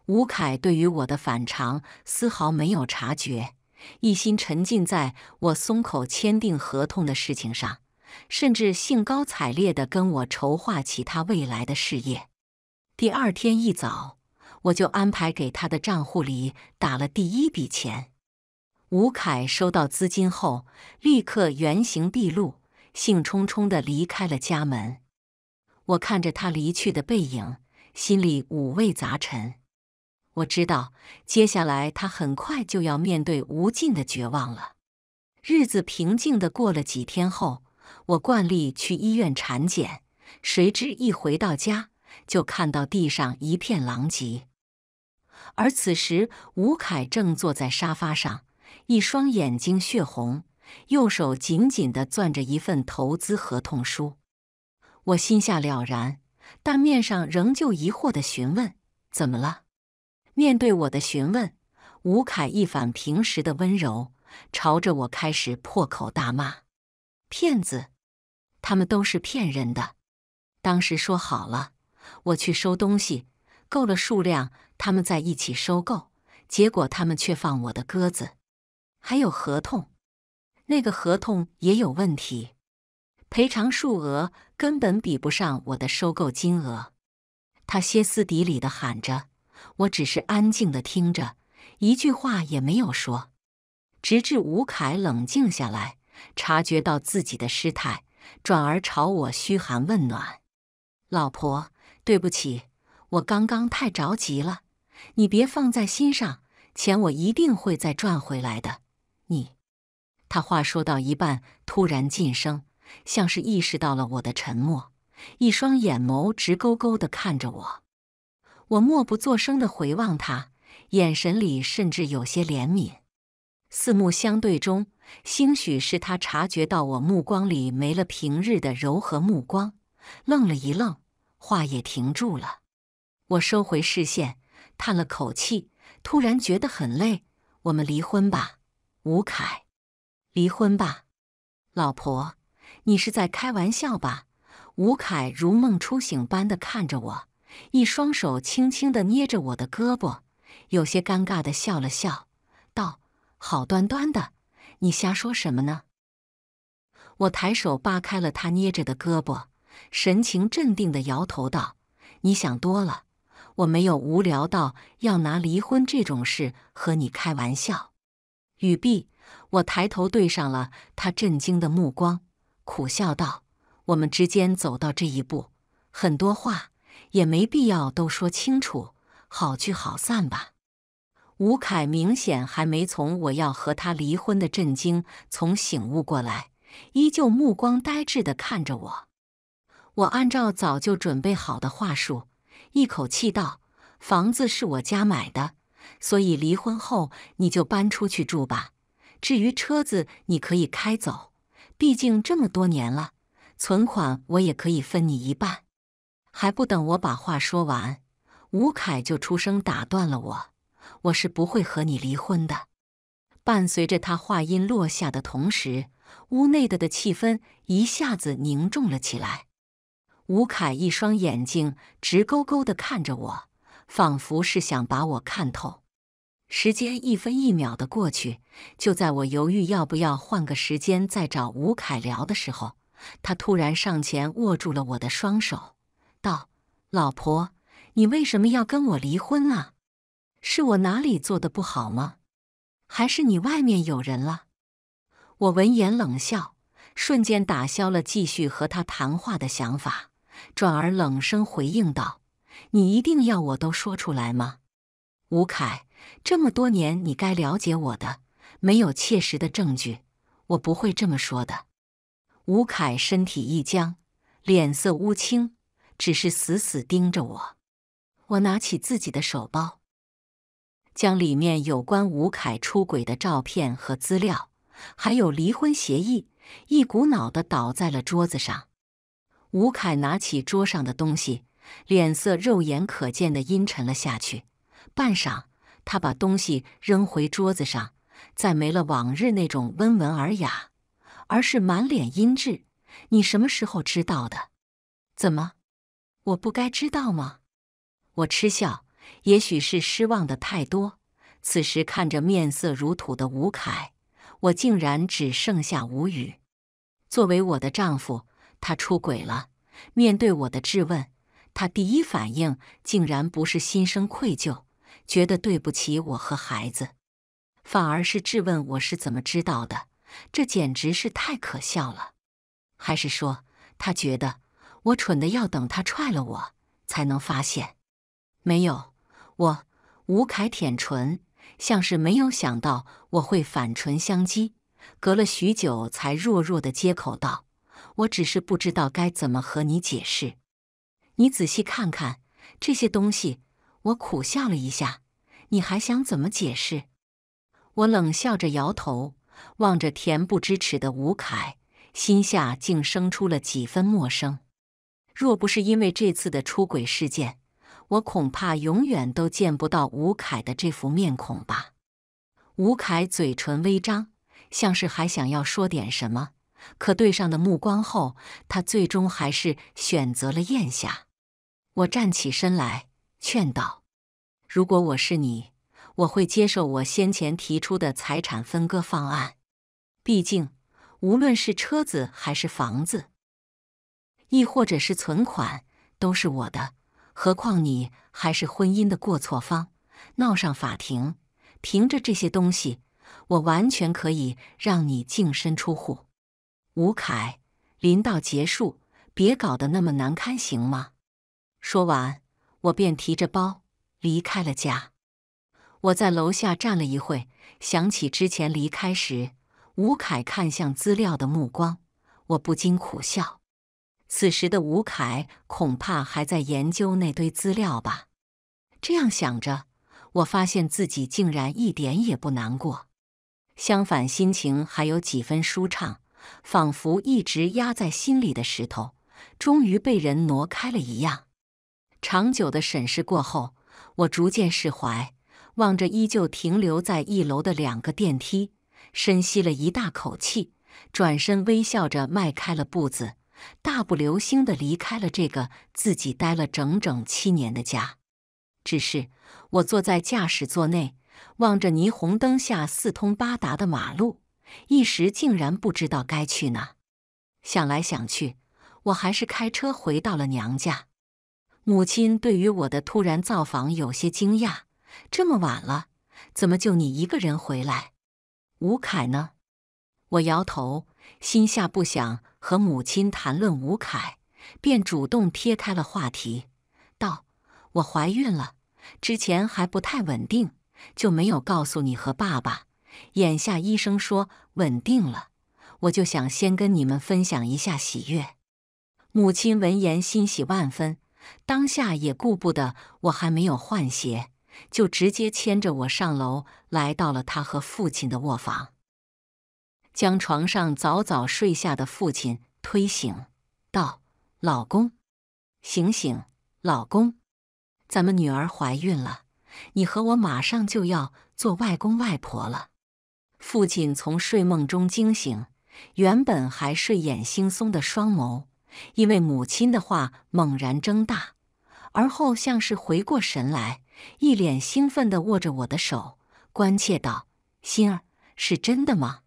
吴凯对于我的反常丝毫没有察觉，一心沉浸在我松口签订合同的事情上，甚至兴高采烈地跟我筹划起他未来的事业。第二天一早，我就安排给他的账户里打了第一笔钱。吴凯收到资金后，立刻原形毕露，兴冲冲地离开了家门。我看着他离去的背影，心里五味杂陈。我知道，接下来他很快就要面对无尽的绝望了。日子平静地过了几天后，我惯例去医院产检，谁知一回到家，就看到地上一片狼藉。而此时吴凯正坐在沙发上，一双眼睛血红，右手紧紧地攥着一份投资合同书。我心下了然，但面上仍旧疑惑地询问：“怎么了？”面对我的询问，吴凯一反平时的温柔，朝着我开始破口大骂：“骗子！他们都是骗人的！当时说好了，我去收东西，够了数量，他们在一起收购，结果他们却放我的鸽子。还有合同，那个合同也有问题，赔偿数额根本比不上我的收购金额。”他歇斯底里地喊着，我只是安静地听着，一句话也没有说。直至吴凯冷静下来，察觉到自己的失态，转而朝我嘘寒问暖：“老婆，对不起，我刚刚太着急了，你别放在心上，钱我一定会再赚回来的。你……”他话说到一半，突然噤声，像是意识到了我的沉默，一双眼眸直勾勾地看着我。我默不作声地回望他，眼神里甚至有些怜悯。四目相对中，兴许是他察觉到我目光里没了平日的柔和目光，愣了一愣，话也停住了。我收回视线，叹了口气，突然觉得很累。“我们离婚吧，吴凯，离婚吧。”“老婆，你是在开玩笑吧？”吴凯如梦初醒般地看着我，一双手轻轻地捏着我的胳膊，有些尴尬地笑了笑，道：“好端端的，你瞎说什么呢？”我抬手扒开了他捏着的胳膊，神情镇定地摇头道：“你想多了，我没有无聊到要拿离婚这种事和你开玩笑。”语毕，我抬头对上了他震惊的目光，苦笑道：“我们之间走到这一步，很多话也没必要都说清楚，好聚好散吧。”吴凯明显还没从我要和他离婚的震惊从醒悟过来，依旧目光呆滞地看着我。我按照早就准备好的话术，一口气道：“房子是我家买的，所以离婚后你就搬出去住吧。至于车子，你可以开走，毕竟这么多年了，存款我也可以分你一半。”还不等我把话说完，吴凯就出声打断了我：“我是不会和你离婚的。”伴随着他话音落下的同时，屋内的气氛一下子凝重了起来。吴凯一双眼睛直勾勾地看着我，仿佛是想把我看透。时间一分一秒地过去，就在我犹豫要不要换个时间再找吴凯聊的时候，他突然上前握住了我的双手，道：“老婆，你为什么要跟我离婚啊？是我哪里做的不好吗？还是你外面有人了？”我闻言冷笑，瞬间打消了继续和他谈话的想法，转而冷声回应道：“你一定要我都说出来吗？吴凯，这么多年你该了解我的，没有切实的证据，我不会这么说的。”吴凯身体一僵，脸色乌青，只是死死盯着我。我拿起自己的手包，将里面有关吴凯出轨的照片和资料，还有离婚协议，一股脑地倒在了桌子上。吴凯拿起桌上的东西，脸色肉眼可见地阴沉了下去。半晌，他把东西扔回桌子上，再没了往日那种温文尔雅，而是满脸阴鸷：“你什么时候知道的？怎么，我不该知道吗？”我嗤笑，也许是失望的太多，此时看着面色如土的吴凯，我竟然只剩下无语。作为我的丈夫，他出轨了。面对我的质问，他第一反应竟然不是心生愧疚，觉得对不起我和孩子，反而是质问我是怎么知道的，这简直是太可笑了。还是说，他觉得我蠢得要等他踹了我才能发现？没有。吴凯舔唇，像是没有想到我会反唇相讥，隔了许久才弱弱地接口道：“我只是不知道该怎么和你解释。你仔细看看这些东西。”我苦笑了一下，你还想怎么解释？”我冷笑着摇头，望着恬不知耻的吴凯，心下竟生出了几分陌生。若不是因为这次的出轨事件，我恐怕永远都见不到吴凯的这副面孔吧。吴凯嘴唇微张，像是还想要说点什么，可对上的目光后，他最终还是选择了咽下。我站起身来，劝道：“如果我是你，我会接受我先前提出的财产分割方案。毕竟，无论是车子还是房子，亦或者是存款，都是我的。何况你还是婚姻的过错方，闹上法庭，凭着这些东西，我完全可以让你净身出户。吴凯，临到结束，别搞得那么难堪，行吗？”说完，我便提着包离开了家。我在楼下站了一会，想起之前离开时吴凯看向资料的目光，我不禁苦笑。此时的吴凯恐怕还在研究那堆资料吧。这样想着，我发现自己竟然一点也不难过，相反心情还有几分舒畅，仿佛一直压在心里的石头，终于被人挪开了一样。长久的审视过后，我逐渐释怀，望着依旧停留在一楼的两个电梯，深吸了一大口气，转身微笑着迈开了步子，大步流星地离开了这个自己待了整整7年的家。只是我坐在驾驶座内，望着霓虹灯下四通八达的马路，一时竟然不知道该去哪。想来想去，我还是开车回到了娘家。母亲对于我的突然造访有些惊讶：“这么晚了，怎么就你一个人回来？吴凯呢？”我摇头，心下不想和母亲谈论吴凯，便主动撇开了话题，道：“我怀孕了，之前还不太稳定，就没有告诉你和爸爸。眼下医生说稳定了，我就想先跟你们分享一下喜悦。”母亲闻言欣喜万分，当下也顾不得我还没有换鞋，就直接牵着我上楼，来到了他和父亲的卧房，将床上早早睡下的父亲推醒，道：“老公，醒醒，老公，咱们女儿怀孕了，你和我马上就要做外公外婆了。”父亲从睡梦中惊醒，原本还睡眼惺忪的双眸，因为母亲的话猛然睁大，而后像是回过神来，一脸兴奋地握着我的手，关切道：“心儿，是真的吗？”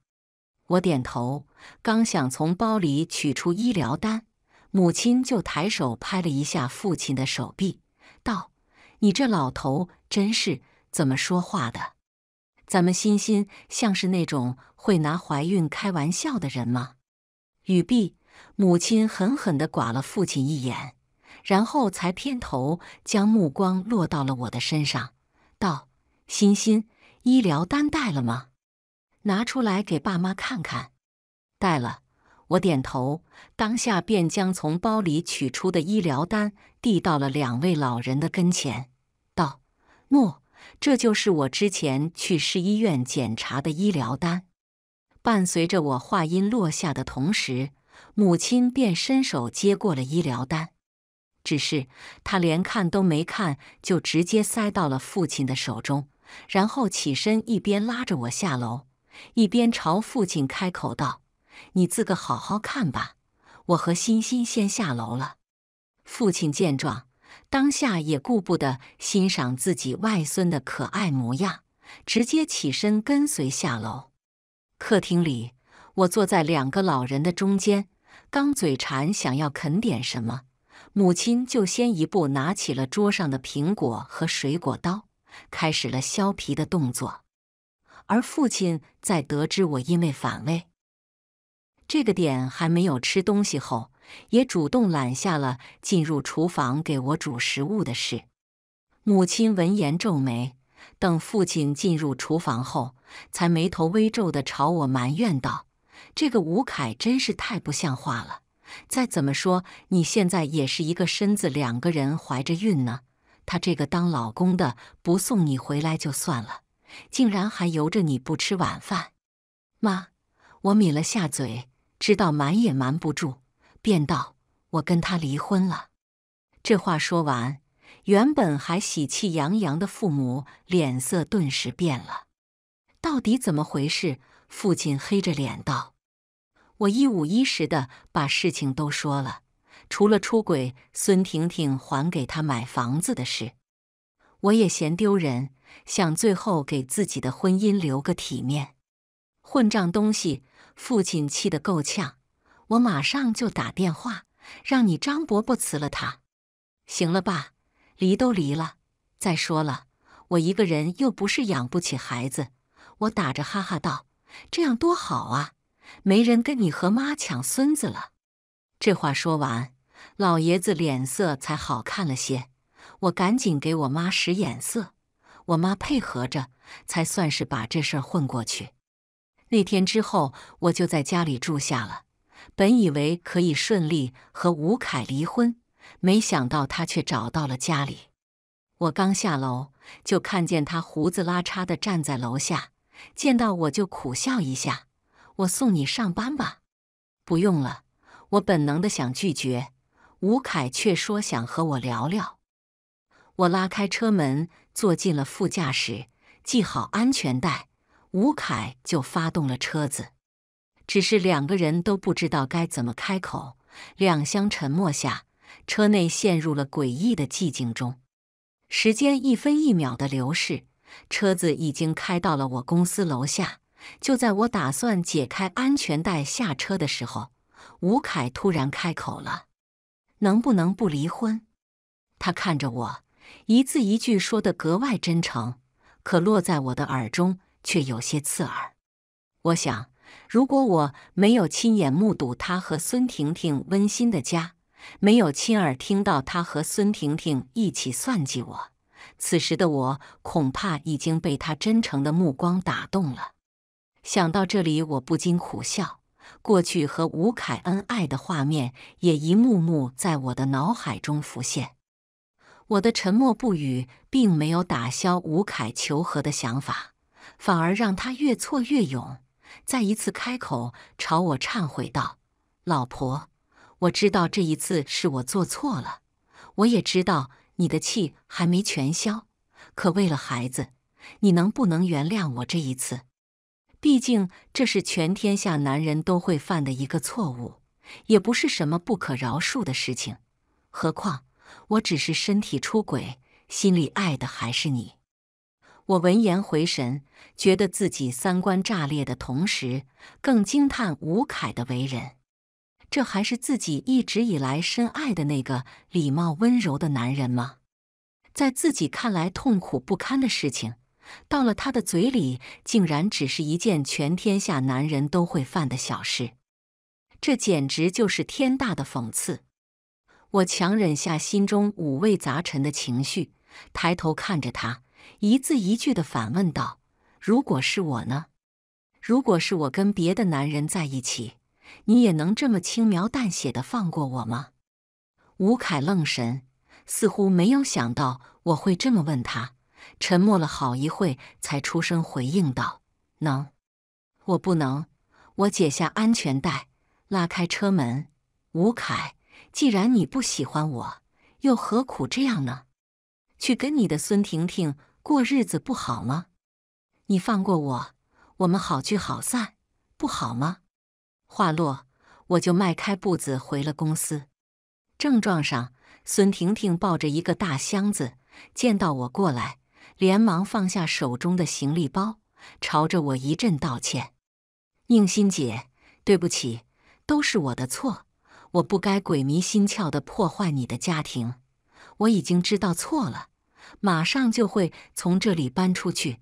我点头，刚想从包里取出医疗单，母亲就抬手拍了一下父亲的手臂，道：“你这老头真是怎么说话的？咱们欣欣像是那种会拿怀孕开玩笑的人吗？”语毕，母亲狠狠地剐了父亲一眼，然后才偏头将目光落到了我的身上，道：“欣欣，医疗单带了吗？拿出来给爸妈看看。”带了，我点头，当下便将从包里取出的医疗单递到了两位老人的跟前，道：“诺，这就是我之前去市医院检查的医疗单。”伴随着我话音落下的同时，母亲便伸手接过了医疗单，只是她连看都没看，就直接塞到了父亲的手中，然后起身，一边拉着我下楼，一边朝父亲开口道：“你自个好好看吧，我和欣欣先下楼了。”父亲见状，当下也顾不得欣赏自己外孙的可爱模样，直接起身跟随下楼。客厅里，我坐在两个老人的中间，刚嘴馋想要啃点什么，母亲就先一步拿起了桌上的苹果和水果刀，开始了削皮的动作。而父亲在得知我因为反胃这个点还没有吃东西后，也主动揽下了进入厨房给我煮食物的事。母亲闻言皱眉，等父亲进入厨房后，才眉头微皱地朝我埋怨道：“这个吴凯真是太不像话了，再怎么说你现在也是一个身子两个人怀着孕呢，他这个当老公的不送你回来就算了，竟然还由着你不吃晚饭。妈，我抿了下嘴，知道瞒也瞒不住，便道：“我跟他离婚了。”这话说完，原本还喜气洋洋的父母脸色顿时变了。到底怎么回事？父亲黑着脸道：“我一五一十的把事情都说了，除了出轨，孙婷婷还给他买房子的事，我也嫌丢人，想最后给自己的婚姻留个体面。混账东西！”父亲气得够呛，我马上就打电话让你张伯伯辞了他。行了吧，离都离了，再说了，我一个人又不是养不起孩子。我打着哈哈道：“这样多好啊，没人跟你和妈抢孙子了。”这话说完，老爷子脸色才好看了些。我赶紧给我妈使眼色，我妈配合着，才算是把这事儿混过去。那天之后，我就在家里住下了。本以为可以顺利和吴凯离婚，没想到他却找到了家里。我刚下楼，就看见他胡子拉碴地站在楼下。见到我就苦笑一下，我送你上班吧。不用了，我本能的想拒绝，吴凯却说想和我聊聊。我拉开车门，坐进了副驾驶，系好安全带，吴凯就发动了车子。只是两个人都不知道该怎么开口，两相沉默下，车内陷入了诡异的寂静中。时间一分一秒的流逝，车子已经开到了我公司楼下。就在我打算解开安全带下车的时候，吴凯突然开口了：“能不能不离婚？”他看着我，一字一句说得格外真诚，可落在我的耳中却有些刺耳。我想，如果我没有亲眼目睹他和孙婷婷温馨的家，没有亲耳听到他和孙婷婷一起算计我，此时的我恐怕已经被他真诚的目光打动了。想到这里，我不禁苦笑，过去和吴凯恩爱的画面也一幕幕在我的脑海中浮现。我的沉默不语并没有打消吴凯求和的想法，反而让他越挫越勇，再一次开口朝我忏悔道：“老婆，我知道这一次是我做错了，我也知道你的气还没全消，可为了孩子，你能不能原谅我这一次？毕竟这是全天下男人都会犯的一个错误，也不是什么不可饶恕的事情。何况我只是身体出轨，心里爱的还是你。”我闻言回神，觉得自己三观炸裂的同时，更惊叹吴凯的为人。这还是自己一直以来深爱的那个礼貌温柔的男人吗？在自己看来痛苦不堪的事情，到了他的嘴里，竟然只是一件全天下男人都会犯的小事。这简直就是天大的讽刺。我强忍下心中五味杂陈的情绪，抬头看着他，一字一句地反问道：“如果是我呢？如果是我跟别的男人在一起，你也能这么轻描淡写的放过我吗？”吴凯愣神，似乎没有想到我会这么问他，沉默了好一会，才出声回应道：“能。”我不能。我解下安全带，拉开车门。吴凯，既然你不喜欢我，又何苦这样呢？去跟你的孙婷婷过日子不好吗？你放过我，我们好聚好散，不好吗？话落，我就迈开步子回了公司。正撞上孙婷婷抱着一个大箱子，见到我过来，连忙放下手中的行李包，朝着我一阵道歉：“宁心姐，对不起，都是我的错，我不该鬼迷心窍地破坏你的家庭。我已经知道错了，马上就会从这里搬出去。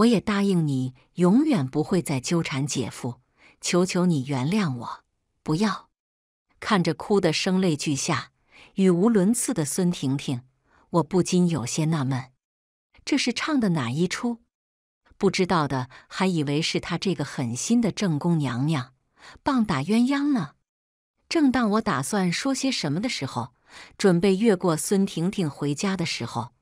我也答应你，永远不会再纠缠姐夫。求求你原谅我，不要。”看着哭得声泪俱下、语无伦次的孙婷婷，我不禁有些纳闷，这是唱的哪一出？不知道的还以为是她这个狠心的正宫娘娘棒打鸳鸯呢。正当我打算说些什么的时候，准备越过孙婷婷回家的时候，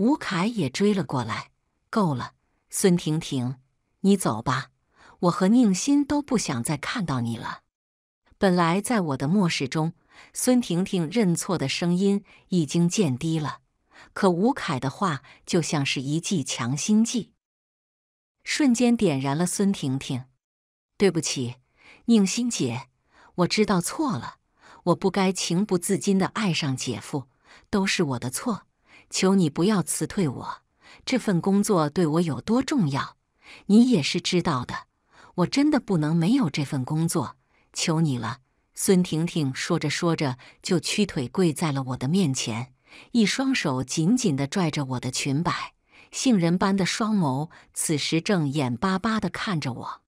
吴凯也追了过来。够了，孙婷婷，你走吧，我和宁心都不想再看到你了。本来在我的漠视中，孙婷婷认错的声音已经渐低了，可吴凯的话就像是一剂强心剂，瞬间点燃了孙婷婷。对不起，宁心姐，我知道错了。 我不该情不自禁地爱上姐夫，都是我的错。求你不要辞退我，这份工作对我有多重要，你也是知道的。我真的不能没有这份工作，求你了。孙婷婷说着说着就屈腿跪在了我的面前，一双手紧紧地拽着我的裙摆，杏仁般的双眸此时正眼巴巴地看着我。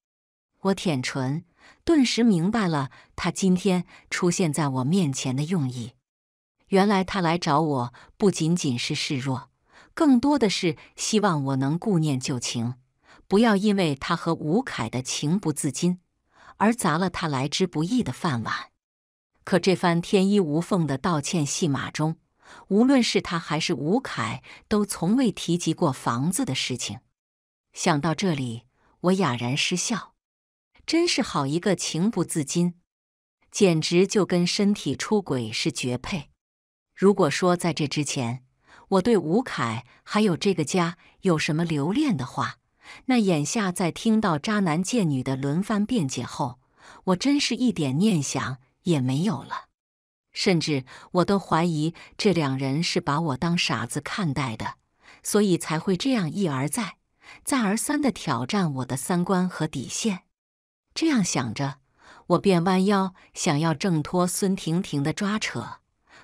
我舔唇。 顿时明白了，他今天出现在我面前的用意。原来他来找我，不仅仅是示弱，更多的是希望我能顾念旧情，不要因为他和吴凯的情不自禁而砸了他来之不易的饭碗。可这番天衣无缝的道歉戏码中，无论是他还是吴凯，都从未提及过房子的事情。想到这里，我哑然失笑。 真是好一个情不自禁，简直就跟身体出轨是绝配。如果说在这之前我对吴凯还有这个家有什么留恋的话，那眼下在听到渣男贱女的轮番辩解后，我真是一点念想也没有了。甚至我都怀疑这两人是把我当傻子看待的，所以才会这样一而再、再而三地挑战我的三观和底线。 这样想着，我便弯腰想要挣脱孙婷婷的抓扯，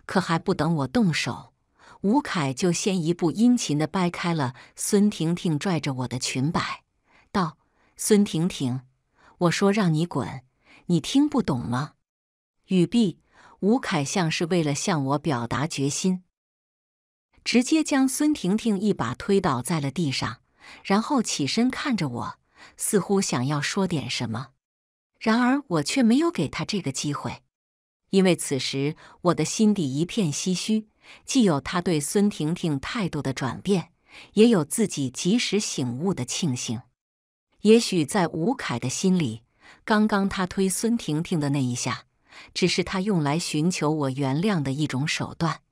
可还不等我动手，吴凯就先一步殷勤地掰开了孙婷婷拽着我的裙摆，道：“孙婷婷，我说让你滚，你听不懂吗？”语毕，吴凯像是为了向我表达决心，直接将孙婷婷一把推倒在了地上，然后起身看着我，似乎想要说点什么。 然而我却没有给他这个机会，因为此时我的心底一片唏嘘，既有他对孙婷婷态度的转变，也有自己及时醒悟的庆幸。也许在吴凯的心里，刚刚他推孙婷婷的那一下，只是他用来寻求我原谅的一种手段，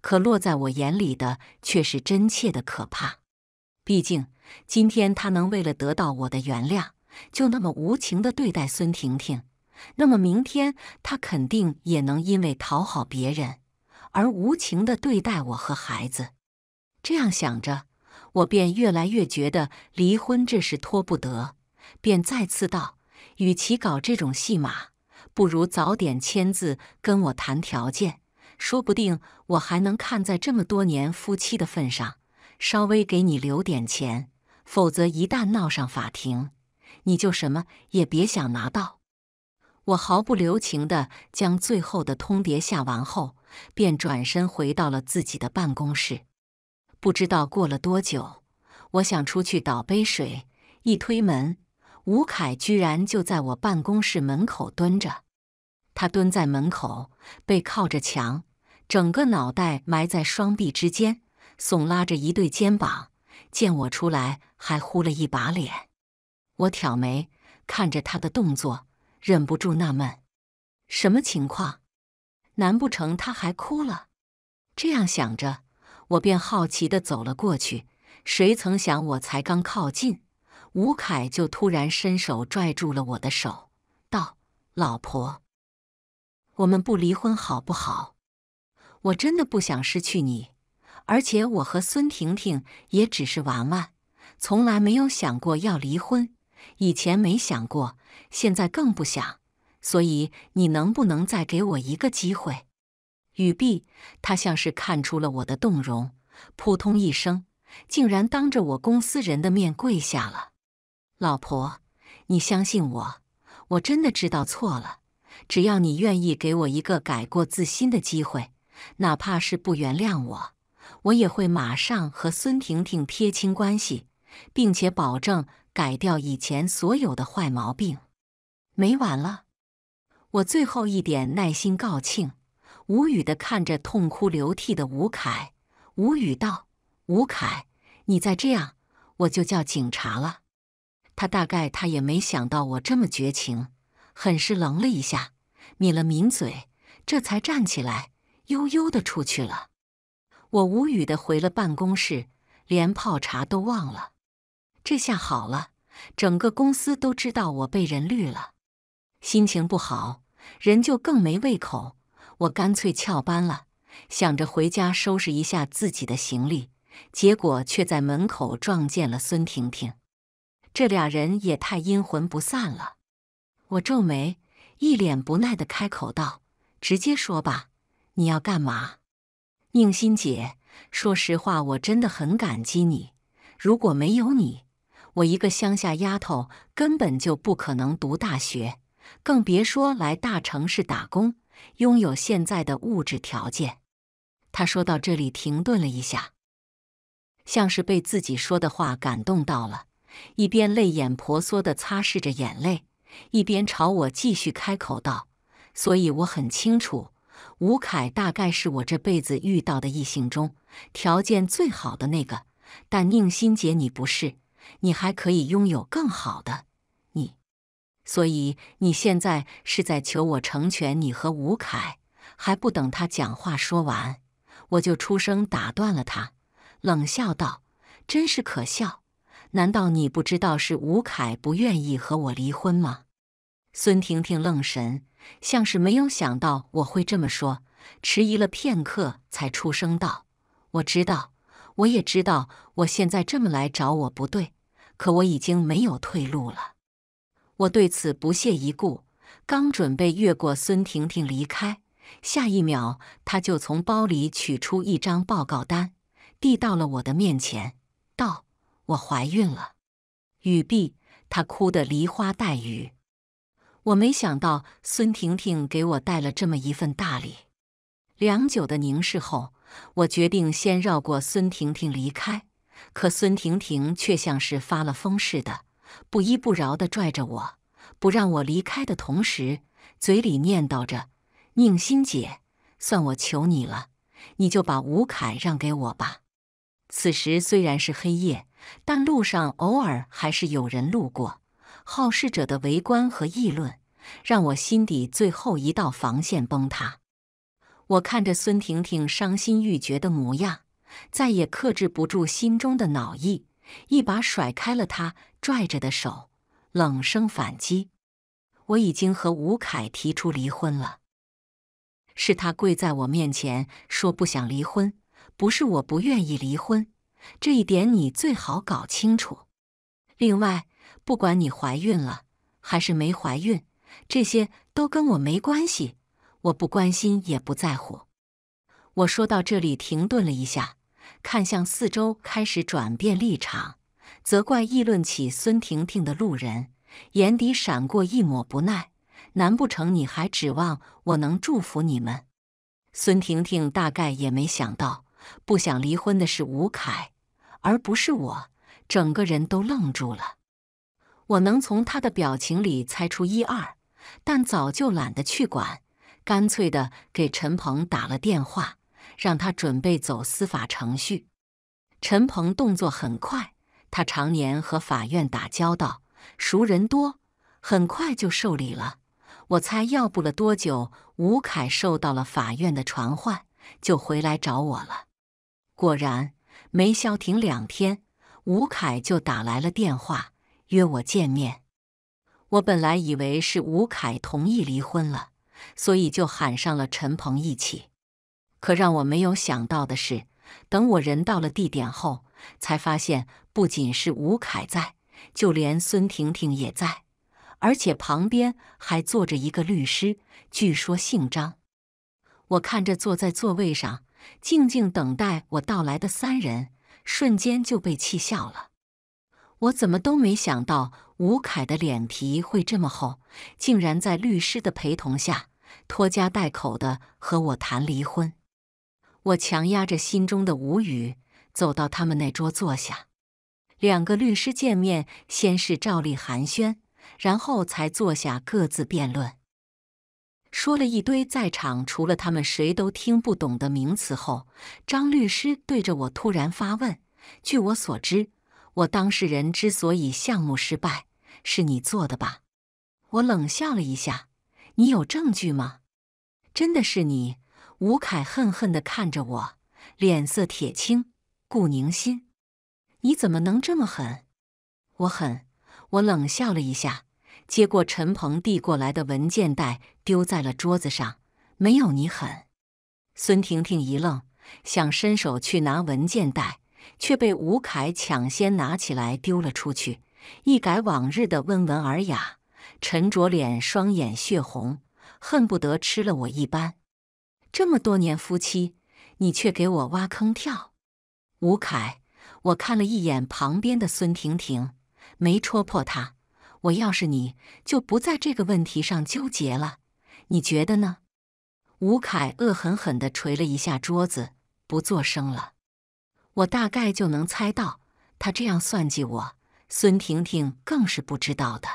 可落在我眼里的却是真切的可怕。毕竟今天他能为了得到我的原谅， 就那么无情地对待孙婷婷，那么明天她肯定也能因为讨好别人而无情地对待我和孩子。这样想着，我便越来越觉得离婚这事拖不得，便再次道：“与其搞这种戏码，不如早点签字跟我谈条件，说不定我还能看在这么多年夫妻的份上，稍微给你留点钱。否则一旦闹上法庭， 你就什么也别想拿到。”我毫不留情地将最后的通牒下完后，便转身回到了自己的办公室。不知道过了多久，我想出去倒杯水，一推门，吴凯居然就在我办公室门口蹲着。他蹲在门口，背靠着墙，整个脑袋埋在双臂之间，耸拉着一对肩膀。见我出来，还呼了一把脸。 我挑眉看着他的动作，忍不住纳闷：什么情况？难不成他还哭了？这样想着，我便好奇地走了过去。谁曾想，我才刚靠近，吴凯就突然伸手拽住了我的手，道：“老婆，我们不离婚好不好？我真的不想失去你，而且我和孙婷婷也只是玩玩，从来没有想过要离婚。 以前没想过，现在更不想，所以你能不能再给我一个机会？”语毕，他像是看出了我的动容，扑通一声，竟然当着我公司人的面跪下了。“老婆，你相信我，我真的知道错了。只要你愿意给我一个改过自新的机会，哪怕是不原谅我，我也会马上和孙婷婷撇清关系，并且保证 改掉以前所有的坏毛病。”没完了！我最后一点耐心告罄，无语地看着痛哭流涕的吴凯，无语道：“吴凯，你再这样，我就叫警察了。”大概他也没想到我这么绝情，很是愣了一下，抿了抿嘴，这才站起来，悠悠地出去了。我无语地回了办公室，连泡茶都忘了。这下好了，整个公司都知道我被人绿了。心情不好，人就更没胃口，我干脆翘班了，想着回家收拾一下自己的行李，结果却在门口撞见了孙婷婷。这俩人也太阴魂不散了。我皱眉，一脸不耐地开口道：“直接说吧，你要干嘛？”宁心姐，说实话，我真的很感激你。如果没有你，我一个乡下丫头根本就不可能读大学，更别说来大城市打工，拥有现在的物质条件。她说到这里停顿了一下，像是被自己说的话感动到了，一边泪眼婆娑地擦拭着眼泪，一边朝我继续开口道：“所以我很清楚，吴凯大概是我这辈子遇到的异性中条件最好的那个，但宁心姐你不是，你还可以拥有更好的你。所以你现在是在求我成全你和吴凯。”还不等他讲话说完，我就出声打断了他，冷笑道：“真是可笑。难道你不知道是吴凯不愿意和我离婚吗？”孙婷婷愣神，像是没有想到我会这么说，迟疑了片刻才出声道：“我知道，我也知道我现在这么来找我不对，可我已经没有退路了。”我对此不屑一顾，刚准备越过孙婷婷离开，下一秒她就从包里取出一张报告单，递到了我的面前，道：“我怀孕了。”语毕，她哭得梨花带雨。我没想到孙婷婷给我带了这么一份大礼。良久的凝视后，我决定先绕过孙婷婷离开，可孙婷婷却像是发了疯似的，不依不饶地拽着我，不让我离开的同时，嘴里念叨着：“宁心姐，算我求你了，你就把吴凯让给我吧。”此时虽然是黑夜，但路上偶尔还是有人路过，好事者的围观和议论让我心底最后一道防线崩塌。我看着孙婷婷伤心欲绝的模样，再也克制不住心中的恼意，一把甩开了她拽着的手，冷声反击：“我已经和吴凯提出离婚了，是他跪在我面前说不想离婚，不是我不愿意离婚，这一点你最好搞清楚。另外，不管你怀孕了还是没怀孕，这些都跟我没关系，我不关心也不在乎。”我说到这里停顿了一下，看向四周，开始转变立场，责怪议论起孙婷婷的路人，眼底闪过一抹不耐：“难不成你还指望我能祝福你们？”孙婷婷大概也没想到，不想离婚的是吴凯，而不是我，整个人都愣住了。我能从他的表情里猜出一二，但早就懒得去管，干脆的给陈鹏打了电话，让他准备走司法程序。陈鹏动作很快，他常年和法院打交道，熟人多，很快就受理了。我猜要不了多久，吴凯受到了法院的传唤，就回来找我了。果然，没消停2天，吴凯就打来了电话，约我见面。我本来以为是吴凯同意离婚了，所以就喊上了陈鹏一起。可让我没有想到的是，等我人到了地点后，才发现不仅是吴凯在，就连孙婷婷也在，而且旁边还坐着一个律师，据说姓张。我看着坐在座位上静静等待我到来的三人，瞬间就被气笑了。我怎么都没想到吴凯的脸皮会这么厚，竟然在律师的陪同下拖家带口的和我谈离婚。我强压着心中的无语，走到他们那桌坐下。两个律师见面，先是照例寒暄，然后才坐下各自辩论。说了一堆在场除了他们谁都听不懂的名词后，张律师对着我突然发问：“据我所知，我当事人之所以项目失败，是你做的吧？”我冷笑了一下：“你有证据吗？”“真的是你。”吴凯恨恨地看着我，脸色铁青。顾宁心，你怎么能这么狠？我狠。我冷笑了一下，接过陈鹏递过来的文件袋，丢在了桌子上。没有你狠。孙婷婷一愣，想伸手去拿文件袋，却被吴凯抢先拿起来丢了出去。一改往日的温文尔雅，沉着脸，双眼血红，恨不得吃了我一般。这么多年夫妻，你却给我挖坑跳。吴凯，我看了一眼旁边的孙婷婷，没戳破她。我要是你，就不在这个问题上纠结了。你觉得呢？吴凯恶狠狠地捶了一下桌子，不作声了。我大概就能猜到，他这样算计我，孙婷婷更是不知道的。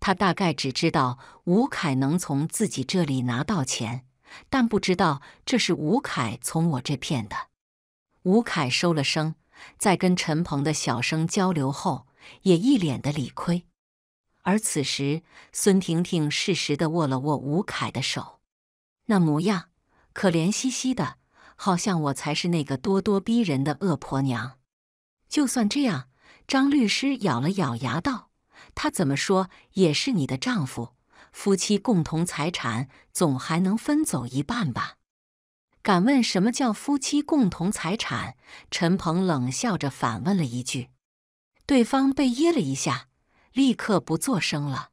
他大概只知道吴凯能从自己这里拿到钱，但不知道这是吴凯从我这骗的。吴凯收了声，在跟陈鹏的小声交流后，也一脸的理亏。而此时，孙婷婷适时地握了握吴凯的手，那模样可怜兮兮的，好像我才是那个咄咄逼人的恶婆娘。就算这样，张律师咬了咬牙道：“他怎么说也是你的丈夫，夫妻共同财产，总还能分走一半吧？”敢问什么叫夫妻共同财产？陈鹏冷笑着反问了一句。对方被噎了一下，立刻不作声了。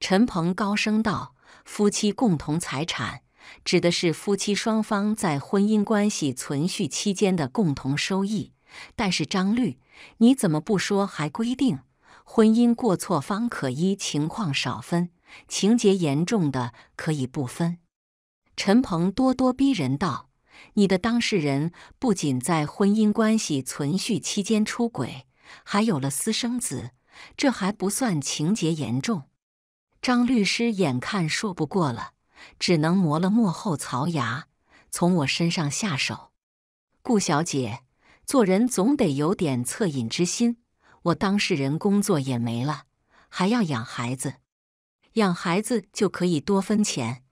陈鹏高声道：“夫妻共同财产指的是夫妻双方在婚姻关系存续期间的共同收益，但是张律，你怎么不说还规定婚姻过错方可依情况少分，情节严重的可以不分？”陈鹏咄咄逼人道：“你的当事人不仅在婚姻关系存续期间出轨，还有了私生子，这还不算情节严重。”张律师眼看说不过了，只能磨了磨后槽牙，从我身上下手。“顾小姐，做人总得有点恻隐之心，我当事人工作也没了，还要养孩子，养孩子就可以多分钱。”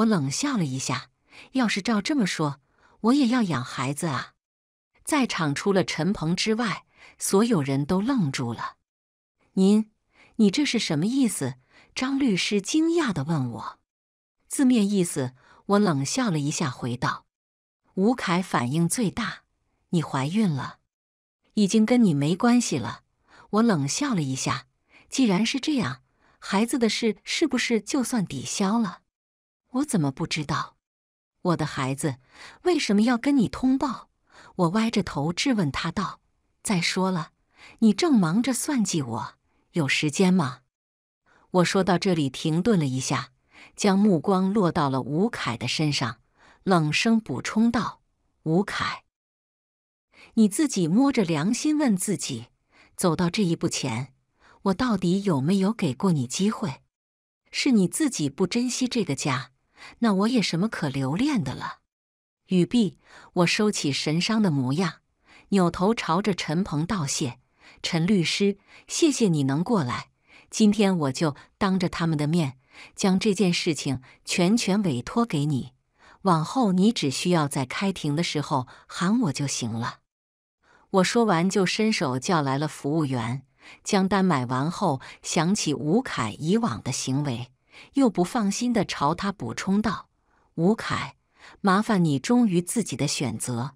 我冷笑了一下，要是照这么说，我也要养孩子啊。在场除了陈鹏之外，所有人都愣住了。你这是什么意思？张律师惊讶地问我。字面意思，我冷笑了一下回道。吴凯反应最大，你怀孕了，已经跟你没关系了。我冷笑了一下，既然是这样，孩子的事是不是就算抵消了？我怎么不知道？我的孩子为什么要跟你通报？我歪着头质问他道：“再说了，你正忙着算计我，有时间吗？”我说到这里停顿了一下，将目光落到了吴凯的身上，冷声补充道：“吴凯，你自己摸着良心问自己，走到这一步前，我到底有没有给过你机会？是你自己不珍惜这个家，那我也什么可留恋的了。”语毕，我收起神伤的模样，扭头朝着陈鹏道谢：“陈律师，谢谢你能过来，今天我就当着他们的面，将这件事情全委托给你，往后你只需要在开庭的时候喊我就行了。”我说完就伸手叫来了服务员，将单买完后，想起吴凯以往的行为，又不放心地朝他补充道：“吴凯，麻烦你忠于自己的选择，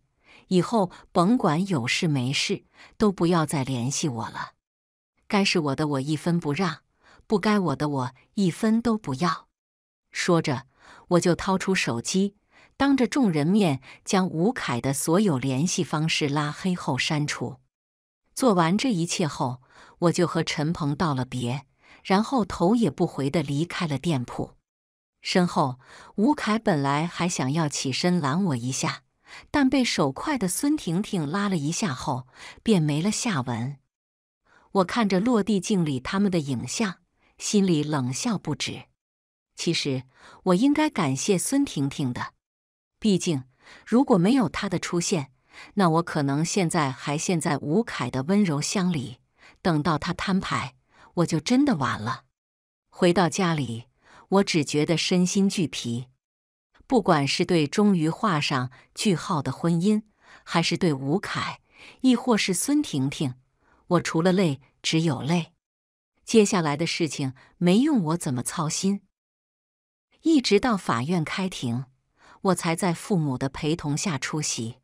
以后甭管有事没事，都不要再联系我了。该是我的我一分不让，不该我的我一分都不要。”说着，我就掏出手机，当着众人面将吴凯的所有联系方式拉黑后删除。做完这一切后，我就和陈鹏道了别，然后头也不回地离开了店铺。身后，吴凯本来还想要起身拦我一下，但被手快的孙婷婷拉了一下后，便没了下文。我看着落地镜里他们的影像，心里冷笑不止。其实我应该感谢孙婷婷的，毕竟如果没有她的出现，那我可能现在还陷在吴凯的温柔乡里。等到他摊牌，我就真的完了。回到家里，我只觉得身心俱疲。不管是对终于画上句号的婚姻，还是对吴凯，亦或是孙婷婷，我除了累，只有累。接下来的事情没用我怎么操心。一直到法院开庭，我才在父母的陪同下出席。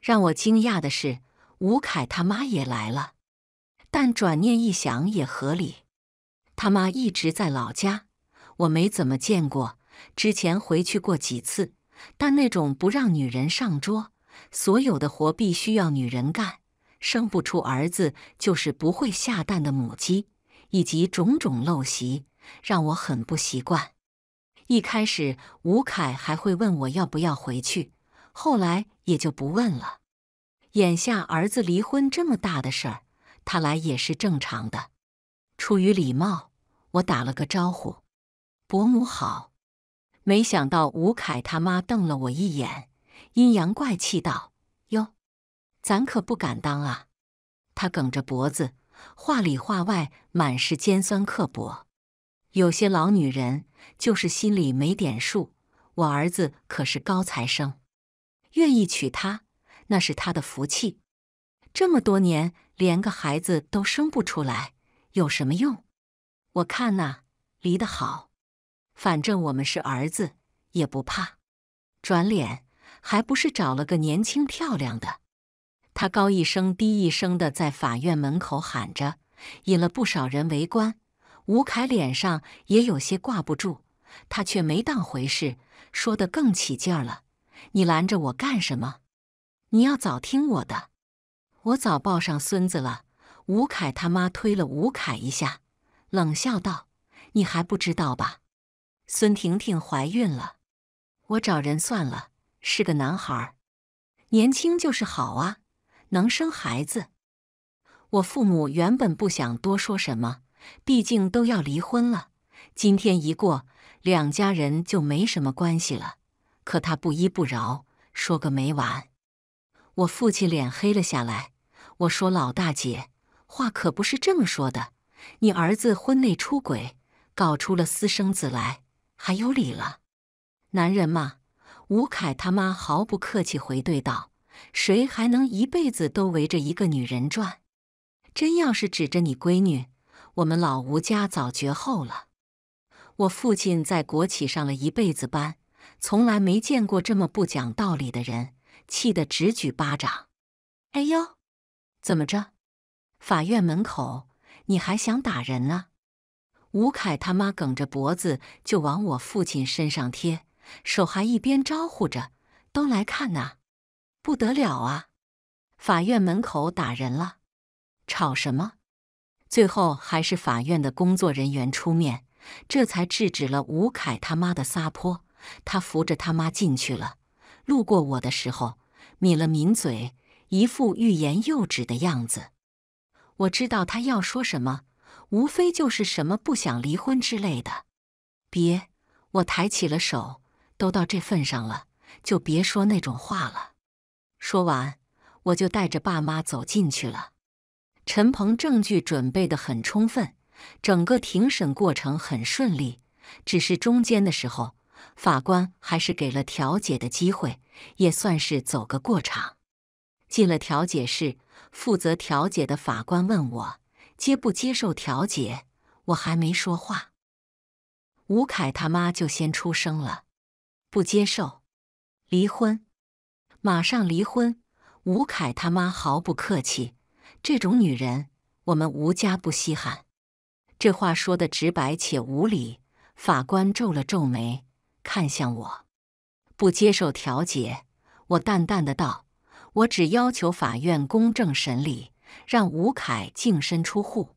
让我惊讶的是，吴凯他妈也来了。但转念一想也合理，他妈一直在老家，我没怎么见过，之前回去过几次，但那种不让女人上桌，所有的活必须要女人干，生不出儿子就是不会下蛋的母鸡，以及种种陋习，让我很不习惯。一开始吴凯还会问我要不要回去，后来也就不问了。眼下儿子离婚这么大的事儿，他来也是正常的。出于礼貌，我打了个招呼，伯母好。没想到吴凯他妈瞪了我一眼，阴阳怪气道：哟，咱可不敢当啊。他梗着脖子，话里话外满是尖酸刻薄。有些老女人就是心里没点数，我儿子可是高材生，愿意娶她，那是他的福气。这么多年连个孩子都生不出来，有什么用？我看呐，离得好，反正我们是儿子，也不怕。转脸还不是找了个年轻漂亮的。他高一声低一声的在法院门口喊着，引了不少人围观。吴凯脸上也有些挂不住，他却没当回事，说得更起劲儿了：你拦着我干什么？你要早听我的。我早抱上孙子了。吴凯他妈推了吴凯一下，冷笑道：你还不知道吧？孙婷婷怀孕了。我找人算了，是个男孩。年轻就是好啊，能生孩子。我父母原本不想多说什么，毕竟都要离婚了，今天一过，两家人就没什么关系了。可他不依不饶，说个没完。我父亲脸黑了下来，我说：老大姐，话可不是这么说的，你儿子婚内出轨，搞出了私生子来，还有理了？男人嘛。吴凯他妈毫不客气回怼道：谁还能一辈子都围着一个女人转？真要是指着你闺女，我们老吴家早绝后了。我父亲在国企上了一辈子班，从来没见过这么不讲道理的人，气得直举巴掌。哎呦，怎么着？法院门口，你还想打人呢？吴凯他妈梗着脖子就往我父亲身上贴，手还一边招呼着：都来看呐，不得了啊！法院门口打人了，吵什么？最后还是法院的工作人员出面，这才制止了吴凯他妈的撒泼。他扶着他妈进去了，路过我的时候抿了抿嘴，一副欲言又止的样子。我知道他要说什么，无非就是什么不想离婚之类的。别，我抬起了手，都到这份上了，就别说那种话了。说完，我就带着爸妈走进去了。陈鹏证据准备得很充分，整个庭审过程很顺利，只是中间的时候法官还是给了调解的机会，也算是走个过场。进了调解室，负责调解的法官问我接不接受调解，我还没说话，吴凯他妈就先出声了：不接受，离婚，马上离婚。吴凯他妈毫不客气：这种女人，我们吴家不稀罕。这话说得直白且无理，法官皱了皱眉，看向我。不接受调解，我淡淡的道：我只要求法院公正审理，让吴凯净身出户。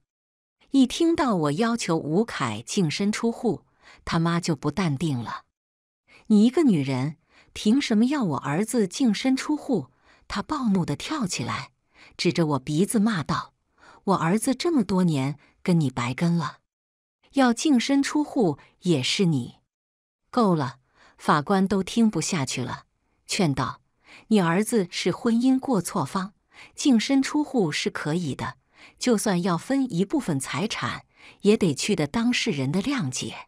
一听到我要求吴凯净身出户，他妈就不淡定了：你一个女人，凭什么要我儿子净身出户？她暴怒地跳起来，指着我鼻子骂道：我儿子这么多年跟你白跟了，要净身出户也是你。够了！”法官都听不下去了，劝道：“你儿子是婚姻过错方，净身出户是可以的，就算要分一部分财产，也得去得当事人的谅解。”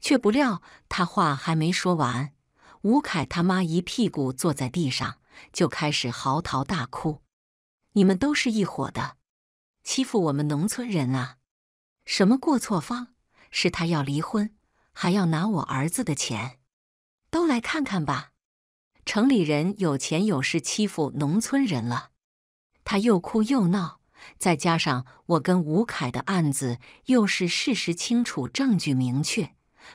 却不料他话还没说完，吴凯他妈一屁股坐在地上，就开始嚎啕大哭：“你们都是一伙的，欺负我们农村人啊！什么过错方，是他要离婚，还要拿我儿子的钱，都来看看吧！城里人有钱有势，欺负农村人了。”他又哭又闹，再加上我跟吴凯的案子又是事实清楚，证据明确，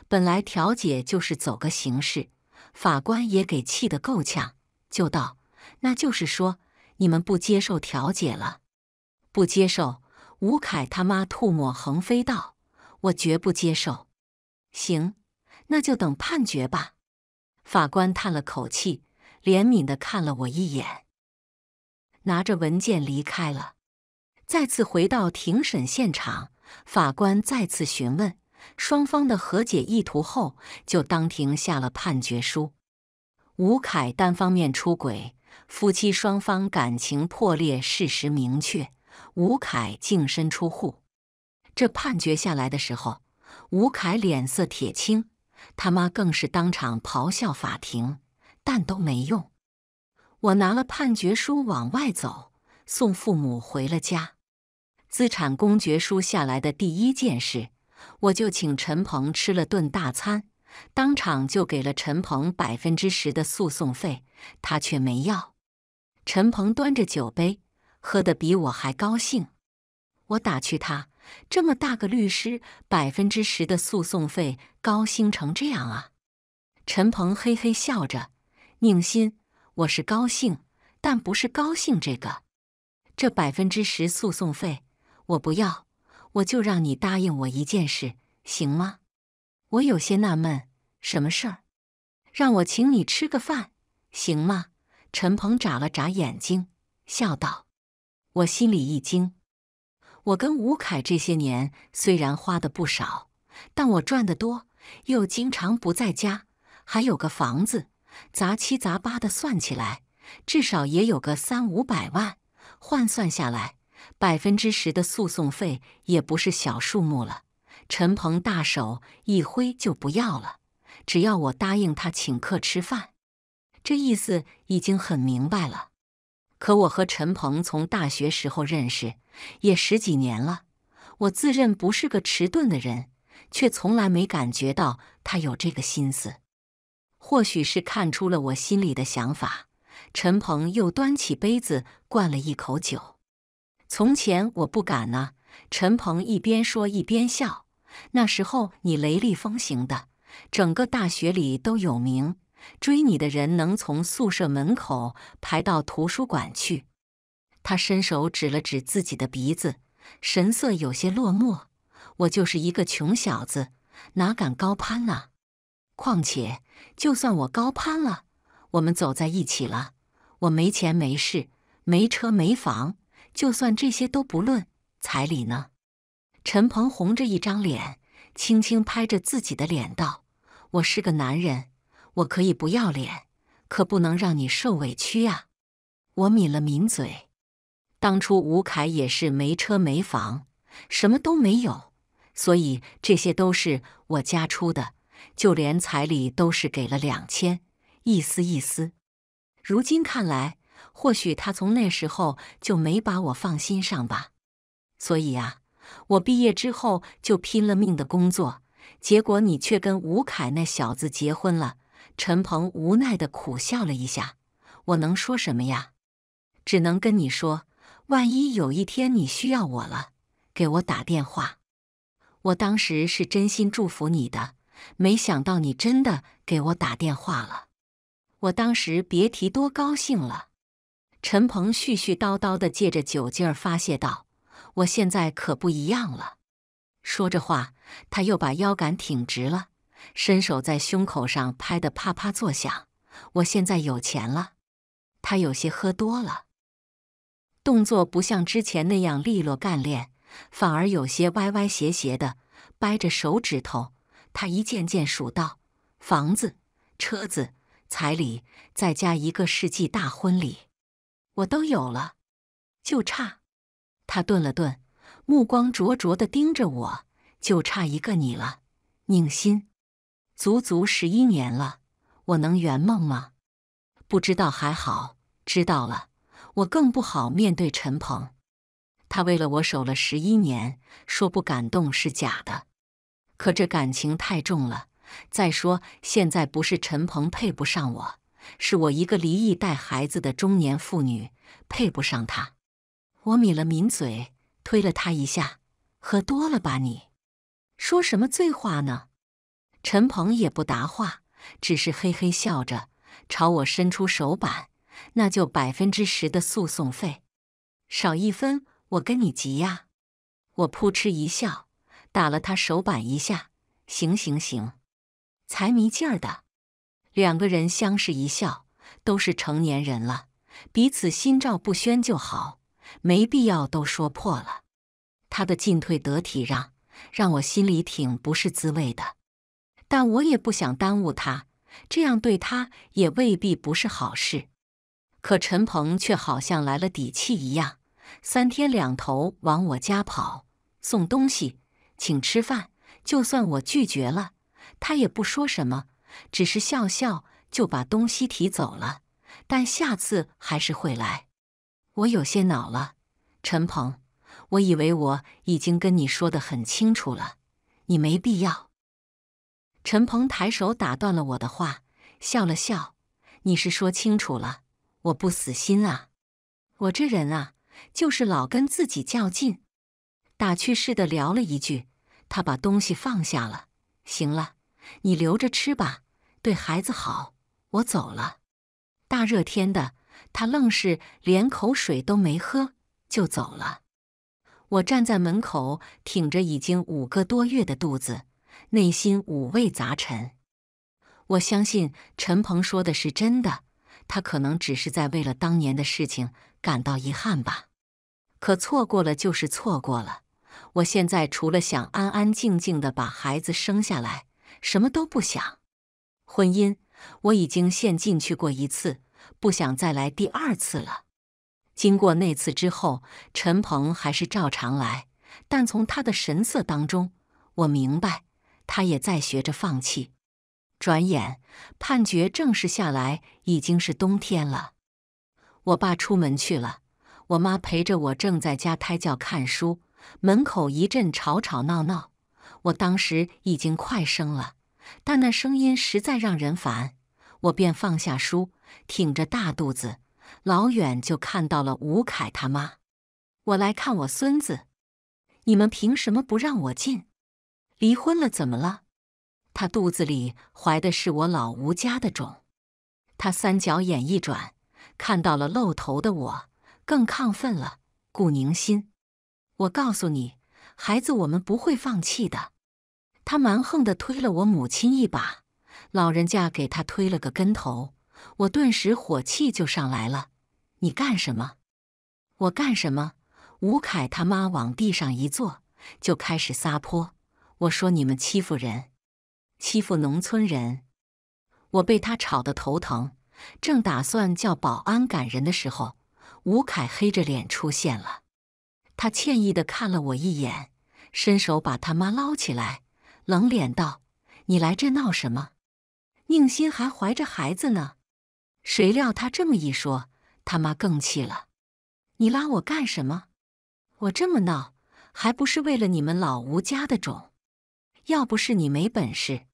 本来调解就是走个形式，法官也给气得够呛，就道：“那就是说你们不接受调解了？”不接受。吴凯他妈吐沫横飞道：“我绝不接受。”“行，那就等判决吧。”法官叹了口气，怜悯地看了我一眼，拿着文件离开了。再次回到庭审现场，法官再次询问双方的和解意图后，就当庭下了判决书。吴凯单方面出轨，夫妻双方感情破裂，事实明确，吴凯净身出户。这判决下来的时候，吴凯脸色铁青，他妈更是当场咆哮法庭，但都没用。我拿了判决书往外走，送父母回了家。资产公决书下来的第一件事，我就请陈鹏吃了顿大餐，当场就给了陈鹏10%的诉讼费，他却没要。陈鹏端着酒杯，喝得比我还高兴。我打趣他：“这么大个律师，10%的诉讼费，高兴成这样啊？”陈鹏嘿嘿笑着：“宁心，我是高兴，但不是高兴这个。这10%诉讼费我不要，我就让你答应我一件事，行吗？”我有些纳闷：“什么事儿？”“让我请你吃个饭，行吗？”陈鹏眨了眨眼睛，笑道。我心里一惊。我跟吴凯这些年虽然花的不少，但我赚得多，又经常不在家，还有个房子，杂七杂八的算起来，至少也有个300-500万，换算下来，10%的诉讼费也不是小数目了。陈鹏大手一挥就不要了，只要我答应他请客吃饭。这意思已经很明白了。可我和陈鹏从大学时候认识，也10几年了，我自认不是个迟钝的人，却从来没感觉到他有这个心思。或许是看出了我心里的想法，陈鹏又端起杯子灌了一口酒。从前我不敢呢。陈鹏一边说一边笑，那时候你雷厉风行的，整个大学里都有名，追你的人能从宿舍门口排到图书馆去。他伸手指了指自己的鼻子，神色有些落寞。我就是一个穷小子，哪敢高攀呢？况且就算我高攀了，我们走在一起了，我没钱没势没车没房，就算这些都不论，彩礼呢？陈鹏红着一张脸，轻轻拍着自己的脸道：“我是个男人，我可以不要脸，可不能让你受委屈啊。”我抿了抿嘴。当初吴凯也是没车没房，什么都没有，所以这些都是我家出的，就连彩礼都是给了2000，一丝一丝。如今看来，或许他从那时候就没把我放心上吧。所以啊，我毕业之后就拼了命的工作，结果你却跟吴凯那小子结婚了。陈鹏无奈地苦笑了一下。我能说什么呀？只能跟你说，万一有一天你需要我了，给我打电话。我当时是真心祝福你的，没想到你真的给我打电话了。我当时别提多高兴了。陈鹏絮絮叨叨地借着酒劲儿发泄道：“我现在可不一样了。”说着话，他又把腰杆挺直了，伸手在胸口上拍得啪啪作响。“我现在有钱了。”他有些喝多了，动作不像之前那样利落干练，反而有些歪歪斜斜的，掰着手指头。他一件件数道：“房子、车子、彩礼，再加一个世纪大婚礼，我都有了，就差。他顿了顿，目光灼灼地盯着我，就差一个你了，宁心。足足11年了，我能圆梦吗？不知道还好，知道了，我更不好面对陈鹏。他为了我守了11年，说不感动是假的。可这感情太重了。再说，现在不是陈鹏配不上我，是我一个离异带孩子的中年妇女配不上他。我抿了抿嘴，推了他一下：“喝多了吧你？说什么醉话呢？”陈鹏也不答话，只是嘿嘿笑着，朝我伸出手板：“那就10%的诉讼费，少一分。”我跟你急呀！我扑哧一笑，打了他手板一下。行行行，才迷劲儿的。两个人相视一笑，都是成年人了，彼此心照不宣就好，没必要都说破了。他的进退得体让我心里挺不是滋味的，但我也不想耽误他，这样对他也未必不是好事。可陈鹏却好像来了底气一样。3天2头往我家跑，送东西，请吃饭。就算我拒绝了，他也不说什么，只是笑笑就把东西提走了。但下次还是会来。我有些恼了，陈鹏，我以为我已经跟你说得很清楚了，你没必要。陈鹏抬手打断了我的话，笑了笑：“你是说清楚了，我不死心啊。我这人啊。”就是老跟自己较劲，打趣似的聊了一句，他把东西放下了。行了，你留着吃吧，对孩子好。我走了。大热天的，他愣是连口水都没喝就走了。我站在门口，挺着已经5个多月的肚子，内心五味杂陈。我相信陈鹏说的是真的，他可能只是在为了当年的事情感到遗憾吧。可错过了就是错过了，我现在除了想安安静静的把孩子生下来，什么都不想。婚姻，我已经陷进去过一次，不想再来第二次了。经过那次之后，陈鹏还是照常来，但从他的神色当中，我明白，他也在学着放弃。转眼，判决正式下来，已经是冬天了。我爸出门去了，我妈陪着我正在家胎教看书，门口一阵吵吵闹闹。我当时已经快生了，但那声音实在让人烦，我便放下书，挺着大肚子，老远就看到了吴凯他妈。我来看我孙子，你们凭什么不让我进？离婚了怎么了？他肚子里怀的是我老吴家的种。他三角眼一转，看到了露头的我，更亢奋了。顾宁心，我告诉你，孩子我们不会放弃的。他蛮横地推了我母亲一把，老人家给他推了个跟头，我顿时火气就上来了。你干什么？我干什么？吴凯他妈往地上一坐，就开始撒泼。我说你们欺负人，欺负农村人。我被他吵得头疼。正打算叫保安赶人的时候，吴凯黑着脸出现了。他歉意地看了我一眼，伸手把他妈捞起来，冷脸道：“你来这闹什么？宁心还怀着孩子呢。”谁料他这么一说，他妈更气了：“你拉我干什么？我这么闹，还不是为了你们老吴家的种？要不是你没本事，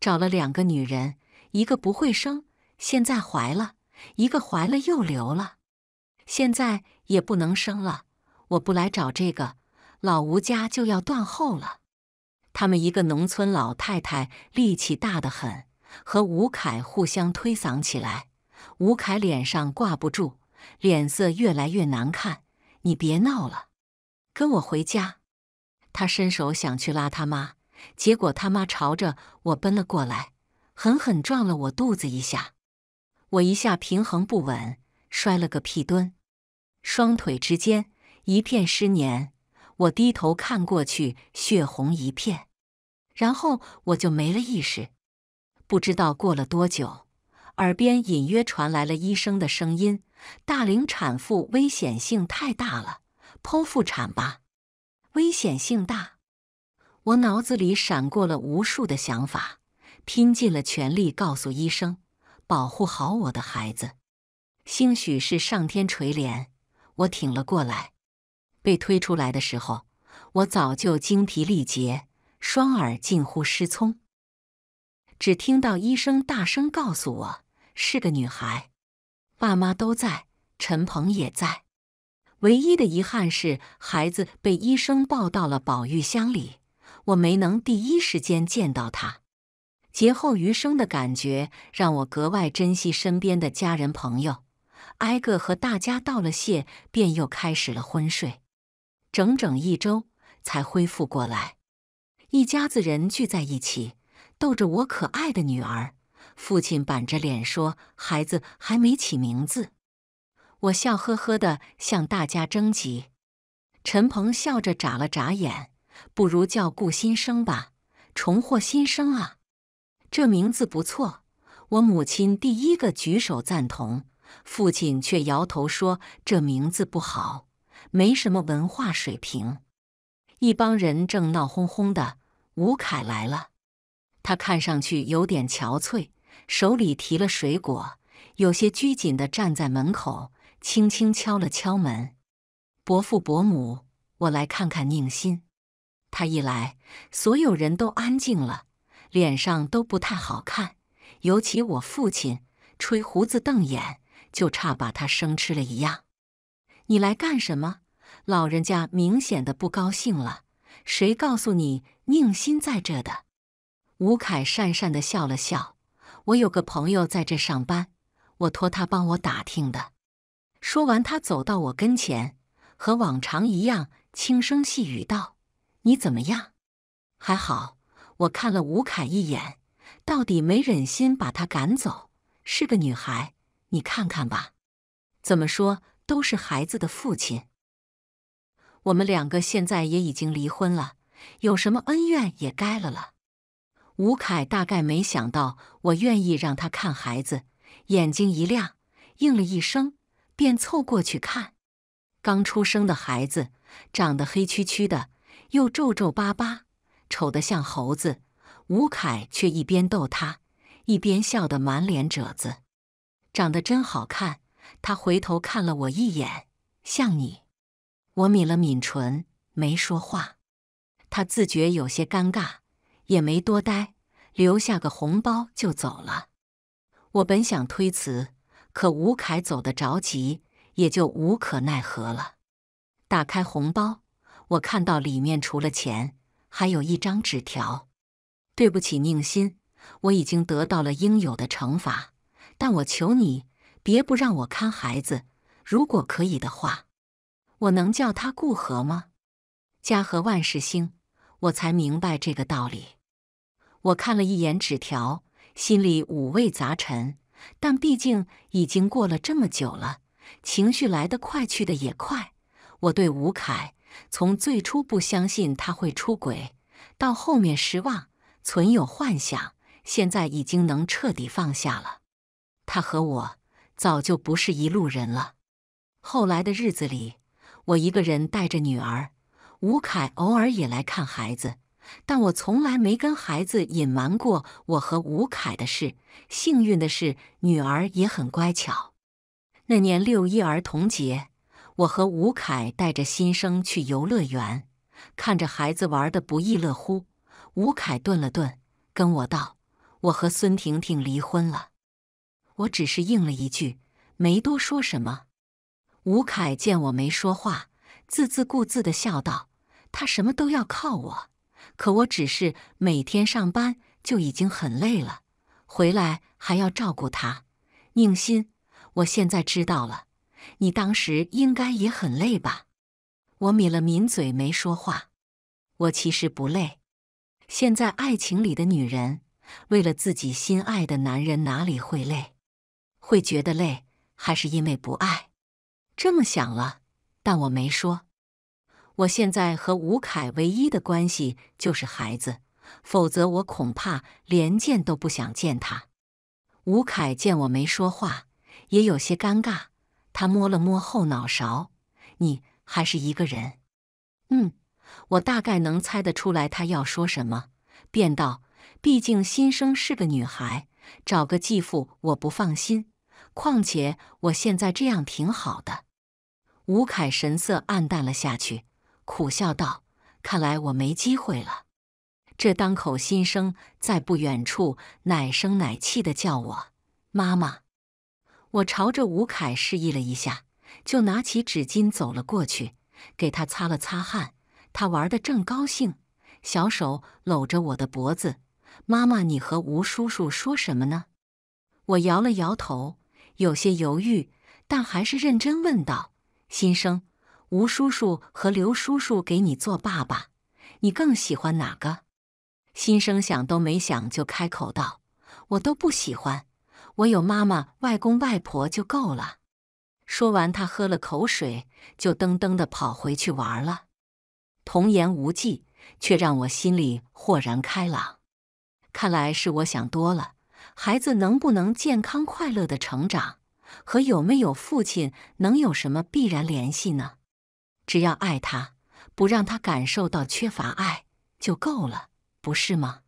找了2个女人，一个不会生。”现在怀了，一个怀了又流了，现在也不能生了。我不来找这个，老吴家就要断后了。他们一个农村老太太力气大得很，和吴凯互相推搡起来。吴凯脸上挂不住，脸色越来越难看。你别闹了，跟我回家。他伸手想去拉他妈，结果他妈朝着我奔了过来，狠狠撞了我肚子一下。我一下平衡不稳，摔了个屁墩，双腿之间一片湿黏。我低头看过去，血红一片，然后我就没了意识。不知道过了多久，耳边隐约传来了医生的声音：“大龄产妇危险性太大了，剖腹产吧。”危险性大，我脑子里闪过了无数的想法，拼尽了全力告诉医生，保护好我的孩子。兴许是上天垂怜，我挺了过来。被推出来的时候，我早就精疲力竭，双耳近乎失聪。只听到医生大声告诉我，是个女孩。爸妈都在，陈鹏也在。唯一的遗憾是，孩子被医生抱到了保育箱里，我没能第一时间见到他。劫后余生的感觉让我格外珍惜身边的家人朋友，挨个和大家道了谢，便又开始了昏睡。整整1周才恢复过来。一家子人聚在一起，逗着我可爱的女儿。父亲板着脸说：“孩子还没起名字。”我笑呵呵地向大家征集，陈鹏笑着眨了眨眼，不如叫顾新生吧，重获新生啊，这名字不错。我母亲第一个举手赞同，父亲却摇头说这名字不好，没什么文化水平。一帮人正闹哄哄的，吴凯来了，他看上去有点憔悴，手里提了水果，有些拘谨地站在门口。轻轻敲了敲门，伯父伯母，我来看看宁心。他一来，所有人都安静了，脸上都不太好看，尤其我父亲，吹胡子瞪眼，就差把他生吃了一样。你来干什么？老人家明显的不高兴了。谁告诉你宁心在这的？吴凯讪讪地笑了笑，我有个朋友在这上班，我托他帮我打听的。说完，他走到我跟前，和往常一样轻声细语道：“你怎么样？”还好，我看了吴凯一眼，到底没忍心把他赶走。是个女孩，你看看吧。怎么说都是孩子的父亲。我们两个现在也已经离婚了，有什么恩怨也该了。吴凯大概没想到我愿意让他看孩子，眼睛一亮，应了一声。便凑过去看，刚出生的孩子长得黑黢黢的，又皱皱巴巴，丑得像猴子。吴凯却一边逗他，一边笑得满脸褶子。长得真好看，他回头看了我一眼，像你。我抿了抿唇，没说话。他自觉有些尴尬，也没多待，留下个红包就走了。我本想推辞。可吴凯走得着急，也就无可奈何了。打开红包，我看到里面除了钱，还有一张纸条：“对不起，宁心，我已经得到了应有的惩罚，但我求你，别不让我看孩子。如果可以的话，我能叫他顾和吗？家和万事兴。”我才明白这个道理。我看了一眼纸条，心里五味杂陈。但毕竟已经过了这么久了，情绪来得快去得也快。我对吴凯，从最初不相信他会出轨，到后面失望，存有幻想，现在已经能彻底放下了。他和我早就不是一路人了。后来的日子里，我一个人带着女儿，吴凯偶尔也来看孩子。但我从来没跟孩子隐瞒过我和吴凯的事。幸运的是，女儿也很乖巧。那年6·1儿童节，我和吴凯带着新生去游乐园，看着孩子玩得不亦乐乎。吴凯顿了顿，跟我道：“我和孙婷婷离婚了。”我只是应了一句，没多说什么。吴凯见我没说话，自顾自地笑道：“他什么都要靠我。”可我只是每天上班就已经很累了，回来还要照顾他。宁心，我现在知道了，你当时应该也很累吧？我抿了抿嘴，没说话。我其实不累。现在爱情里的女人，为了自己心爱的男人，哪里会累？会觉得累，还是因为不爱？这么想了，但我没说。我现在和吴凯唯一的关系就是孩子，否则我恐怕连见都不想见他。吴凯见我没说话，也有些尴尬。他摸了摸后脑勺：“你还是一个人？”“嗯。”我大概能猜得出来他要说什么，便道：“毕竟新生是个女孩，找个继父我不放心。况且我现在这样挺好的。”吴凯神色暗淡了下去，苦笑道：“看来我没机会了。”这当口新生在不远处奶声奶气地叫我妈妈。我朝着吴凯示意了一下，就拿起纸巾走了过去，给他擦了擦汗。他玩得正高兴，小手搂着我的脖子：“妈妈，你和吴叔叔说什么呢？”我摇了摇头，有些犹豫，但还是认真问道：“新生，吴叔叔和刘叔叔给你做爸爸，你更喜欢哪个？”新生想都没想就开口道：“我都不喜欢，我有妈妈、外公、外婆就够了。”说完，他喝了口水，就噔噔地跑回去玩了。童言无忌，却让我心里豁然开朗。看来是我想多了，孩子能不能健康快乐的成长，和有没有父亲能有什么必然联系呢？只要爱他，不让他感受到缺乏爱就够了，不是吗？